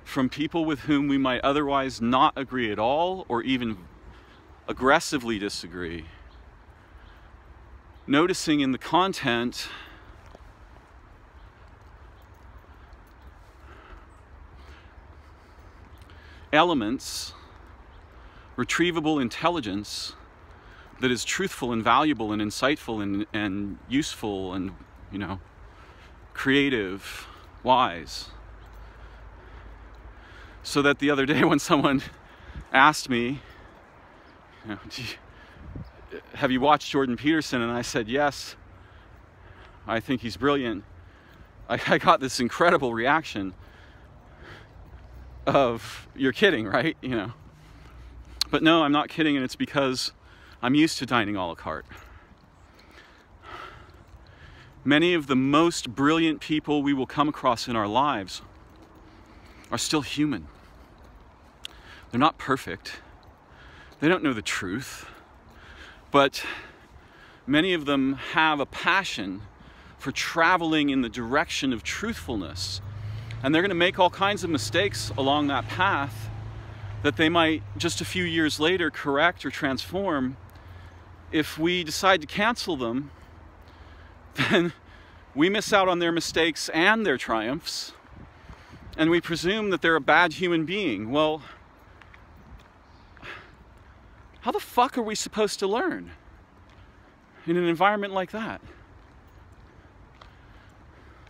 from people with whom we might otherwise not agree at all or even aggressively disagree, noticing in the content elements, retrievable intelligence that is truthful and valuable and insightful and useful and, you know, creative, wise. So that the other day when someone asked me, you know, have you watched Jordan Peterson? And I said, yes, I think he's brilliant. I got this incredible reaction of, you're kidding, right? You know, but no, I'm not kidding. And it's because I'm used to dining a la carte. Many of the most brilliant people we will come across in our lives are still human. They're not perfect. They don't know the truth. But many of them have a passion for traveling in the direction of truthfulness. And they're going to make all kinds of mistakes along that path that they might just a few years later correct or transform. If we decide to cancel them, then we miss out on their mistakes and their triumphs. And we presume that they're a bad human being. Well, how the fuck are we supposed to learn in an environment like that?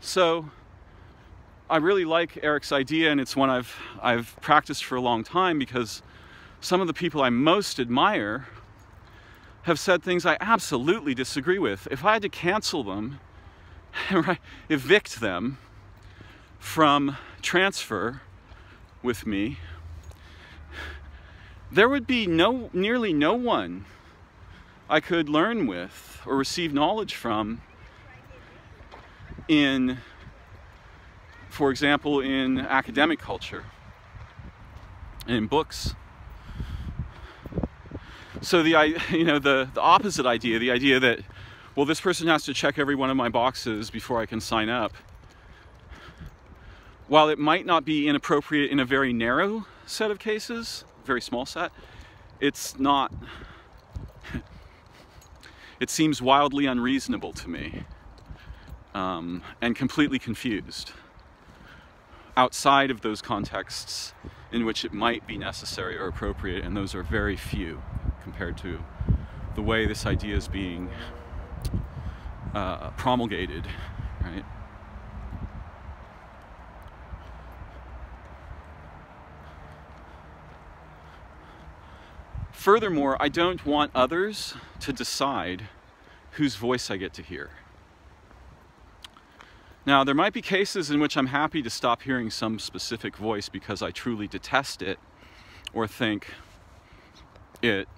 So I really like Eric's idea, and it's one I've practiced for a long time, because some of the people I most admire have said things I absolutely disagree with. If I had to cancel them, evict them from transfer with me, there would be nearly no one I could learn with or receive knowledge from in, for example, in academic culture and in books. So the opposite idea, the idea that, well, this person has to check every one of my boxes before I can sign up, while it might not be inappropriate in a very narrow set of cases, very small set, it's not, it seems wildly unreasonable to me, and completely confused outside of those contexts in which it might be necessary or appropriate, and those are very few compared to the way this idea is being promulgated, right? Furthermore, I don't want others to decide whose voice I get to hear. Now, there might be cases in which I'm happy to stop hearing some specific voice because I truly detest it or think it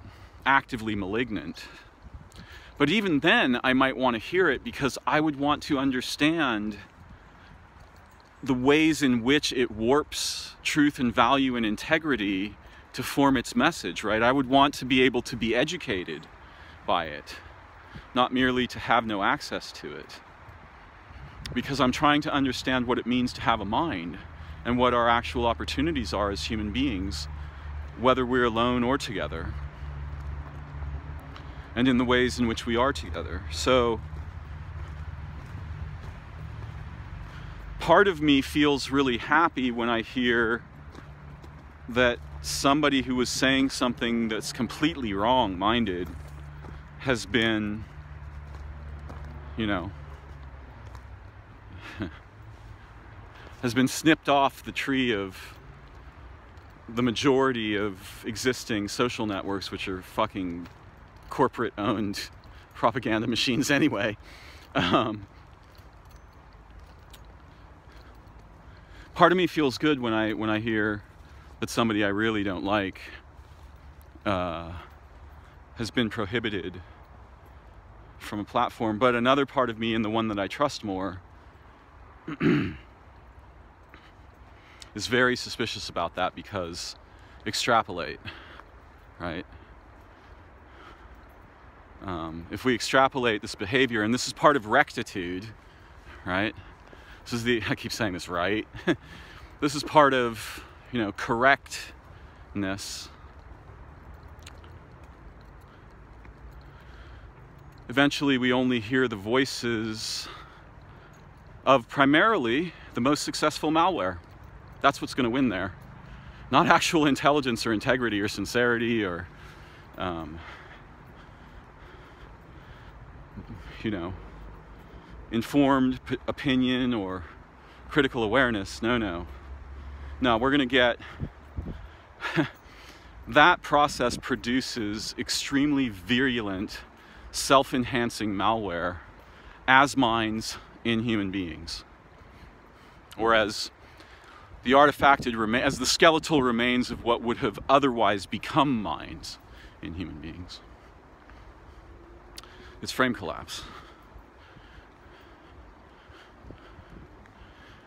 actively malignant. But even then, I might want to hear it because I would want to understand the ways in which it warps truth and value and integrity to form its message, right? I would want to be able to be educated by it, not merely to have no access to it, because I'm trying to understand what it means to have a mind and what our actual opportunities are as human beings, whether we're alone or together, and in the ways in which we are together. So part of me feels really happy when I hear that somebody who was saying something that's completely wrong-minded has been, you know, has been snipped off the tree of the majority of existing social networks, which are fucking corporate-owned propaganda machines anyway. Part of me feels good when I hear that somebody I really don't like has been prohibited from a platform, but another part of me, and the one that I trust more, is very suspicious about that, because extrapolate, right? If we extrapolate this behavior, and this is part of rectitude, right? This is the, I keep saying this, right? This is part of, you know, correctness. Eventually, we only hear the voices of primarily the most successful malware. That's what's going to win there. Not actual intelligence or integrity or sincerity or, you know, informed opinion or critical awareness. No, no. No, we're going to get... That process produces extremely virulent, self-enhancing malware as minds in human beings. Or as the artifacted remains, as the skeletal remains of what would have otherwise become minds in human beings. It's frame collapse.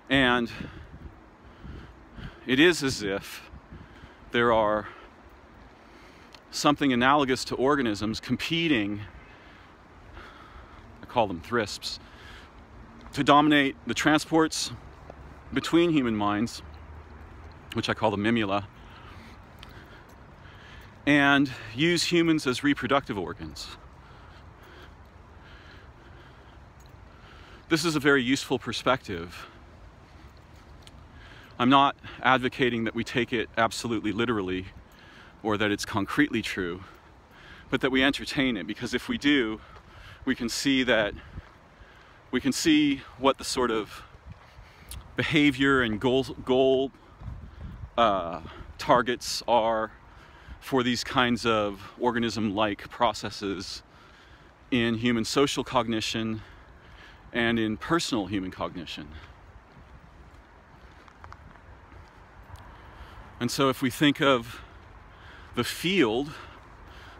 And it is as if there are something analogous to organisms competing, I call them thrifts, to dominate the transports between human minds, which I call the mimula, and use humans as reproductive organs. This is a very useful perspective. I'm not advocating that we take it absolutely literally or that it's concretely true, but that we entertain it, because if we do, we can see that we can see what the sort of behavior and goal targets are for these kinds of organism-like processes in human social cognition and in personal human cognition. And so if we think of the field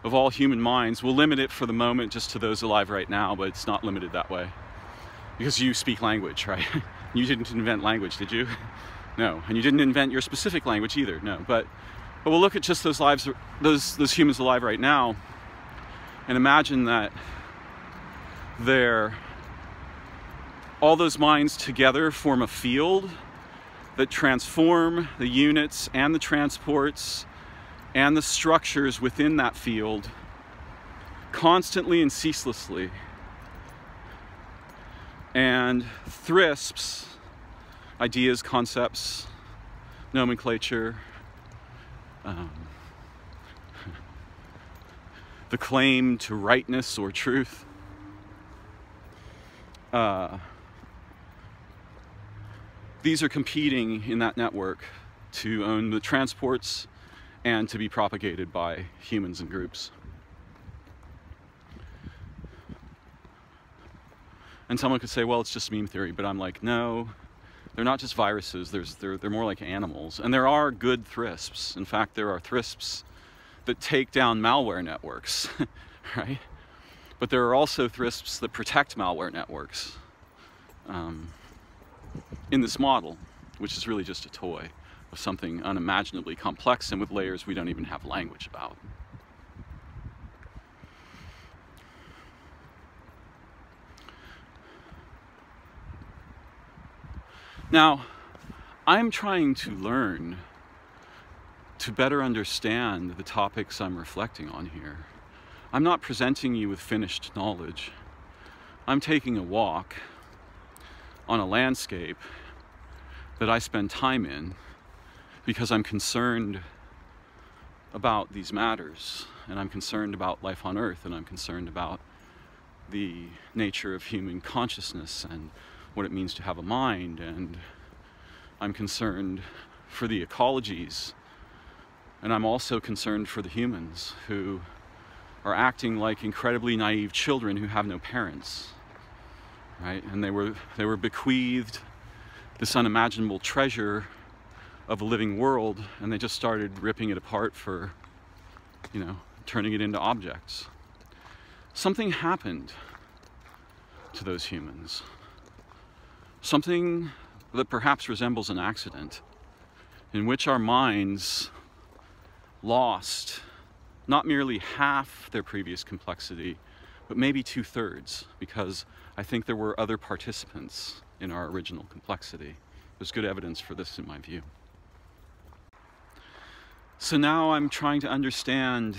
of all human minds, we'll limit it for the moment just to those alive right now, but it's not limited that way. Because you speak language, right? You didn't invent language, did you? No. And you didn't invent your specific language either, no. But we'll look at just those lives, those humans alive right now, and imagine that all those minds together form a field that transform the units and the transports and the structures within that field constantly and ceaselessly. And thrifts, ideas, concepts, nomenclature, the claim to rightness or truth, these are competing in that network to own the transports and to be propagated by humans and groups. And someone could say, well, it's just meme theory, but I'm like, no, they're not just viruses, they're more like animals. And there are good thrifts. In fact, there are thrifts that take down malware networks, right? But there are also thrifts that protect malware networks in this model, which is really just a toy of something unimaginably complex and with layers we don't even have language about. Now, I'm trying to learn to better understand the topics I'm reflecting on here. I'm not presenting you with finished knowledge. I'm taking a walk on a landscape that I spend time in because I'm concerned about these matters, and I'm concerned about life on Earth, and I'm concerned about the nature of human consciousness and what it means to have a mind, and I'm concerned for the ecologies, and I'm also concerned for the humans who are acting like incredibly naive children who have no parents, right? And they were bequeathed this unimaginable treasure of a living world, and they just started ripping it apart for, you know, turning it into objects. Something happened to those humans. Something that perhaps resembles an accident, in which our minds lost not merely half their previous complexity, but maybe 2/3, because I think there were other participants in our original complexity. There's good evidence for this in my view. So now I'm trying to understand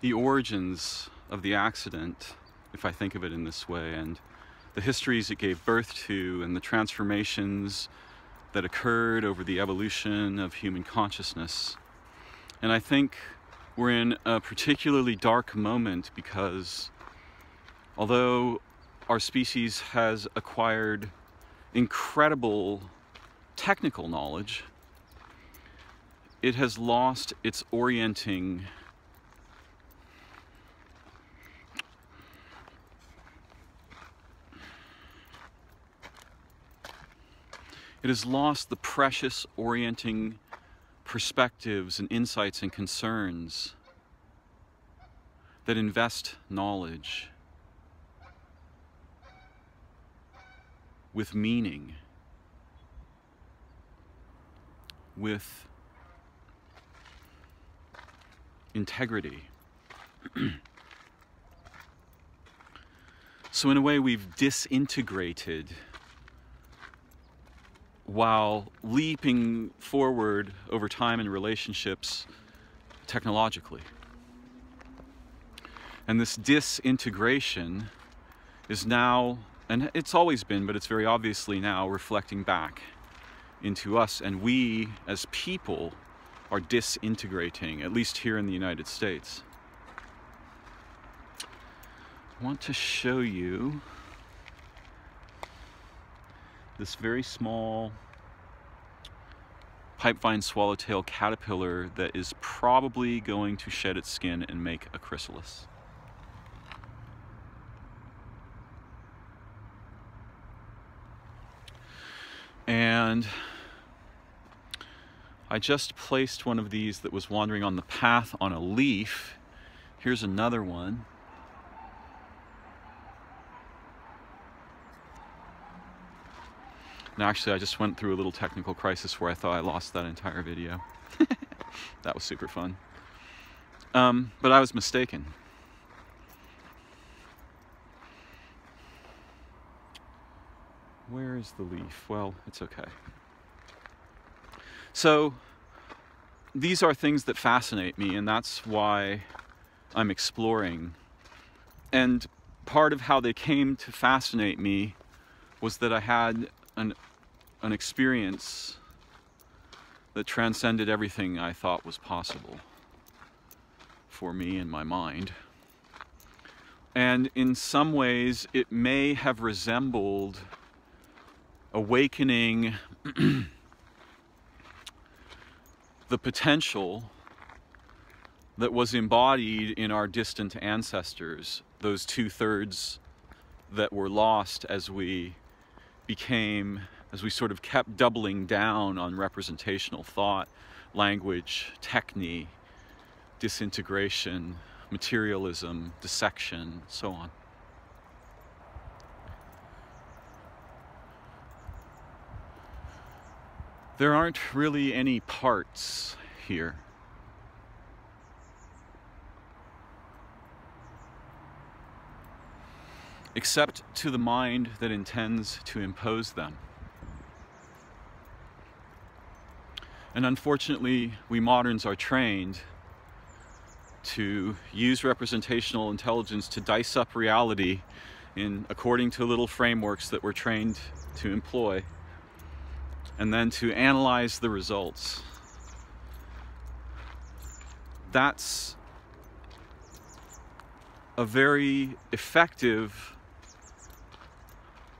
the origins of the accident, if I think of it in this way, and the histories it gave birth to, and the transformations that occurred over the evolution of human consciousness. And I think we're in a particularly dark moment because although our species has acquired incredible technical knowledge, it has lost its orienting . It has lost the precious orienting perspectives and insights and concerns that invest knowledge with meaning, with integrity. So in a way, we've disintegrated while leaping forward over time in relationships technologically. And this disintegration is now, and it's always been, but it's very obviously now reflecting back into us, and we as people are disintegrating, at least here in the United States. I want to show you this very small pipevine swallowtail caterpillar that is probably going to shed its skin and make a chrysalis. And I just placed one of these that was wandering on the path on a leaf. Here's another one. And actually, I just went through a little technical crisis where I thought I lost that entire video. That was super fun. But I was mistaken. Where is the leaf? Well, it's okay. So these are things that fascinate me, and that's why I'm exploring. And part of how they came to fascinate me was that I had an experience that transcended everything I thought was possible for me in my mind. And in some ways, it may have resembled awakening the potential that was embodied in our distant ancestors, those 2/3 that were lost as we became, as we sort of kept doubling down on representational thought, language, techne, disintegration, materialism, dissection, so on. There aren't really any parts here. Except to the mind that intends to impose them. And unfortunately, we moderns are trained to use representational intelligence to dice up reality according to little frameworks that we're trained to employ, and then to analyze the results. That's a very effective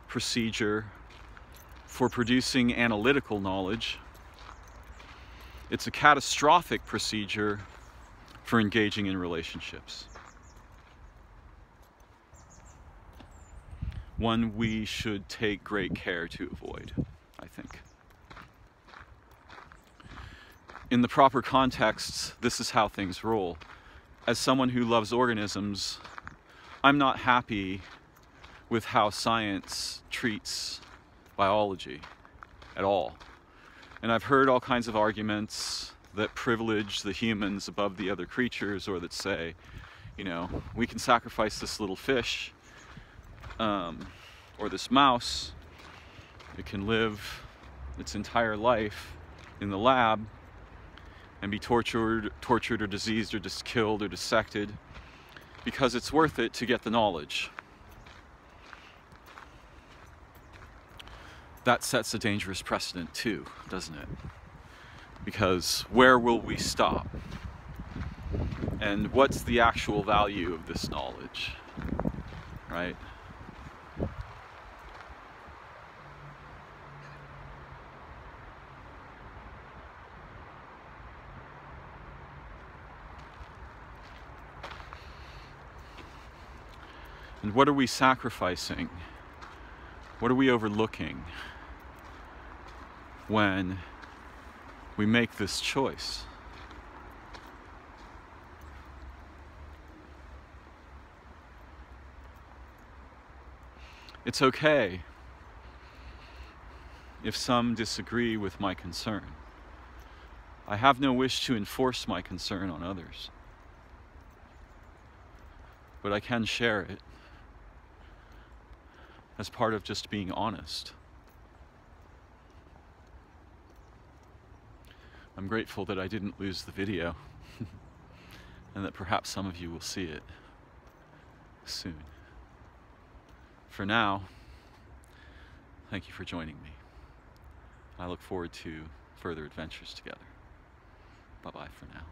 procedure for producing analytical knowledge. It's a catastrophic procedure for engaging in relationships. One we should take great care to avoid, I think. In the proper contexts, this is how things roll. As someone who loves organisms, I'm not happy with how science treats biology at all. And I've heard all kinds of arguments that privilege the humans above the other creatures, or that say, you know, we can sacrifice this little fish or this mouse. It can live its entire life in the lab and be tortured or diseased or just killed or dissected because it's worth it to get the knowledge. That sets a dangerous precedent too, doesn't it? Because where will we stop? And what's the actual value of this knowledge, right? And what are we sacrificing? What are we overlooking when we make this choice? It's okay if some disagree with my concern. I have no wish to enforce my concern on others, but I can share it as part of just being honest. I'm grateful that I didn't lose the video and that perhaps some of you will see it soon. For now, thank you for joining me. I look forward to further adventures together. Bye-bye for now.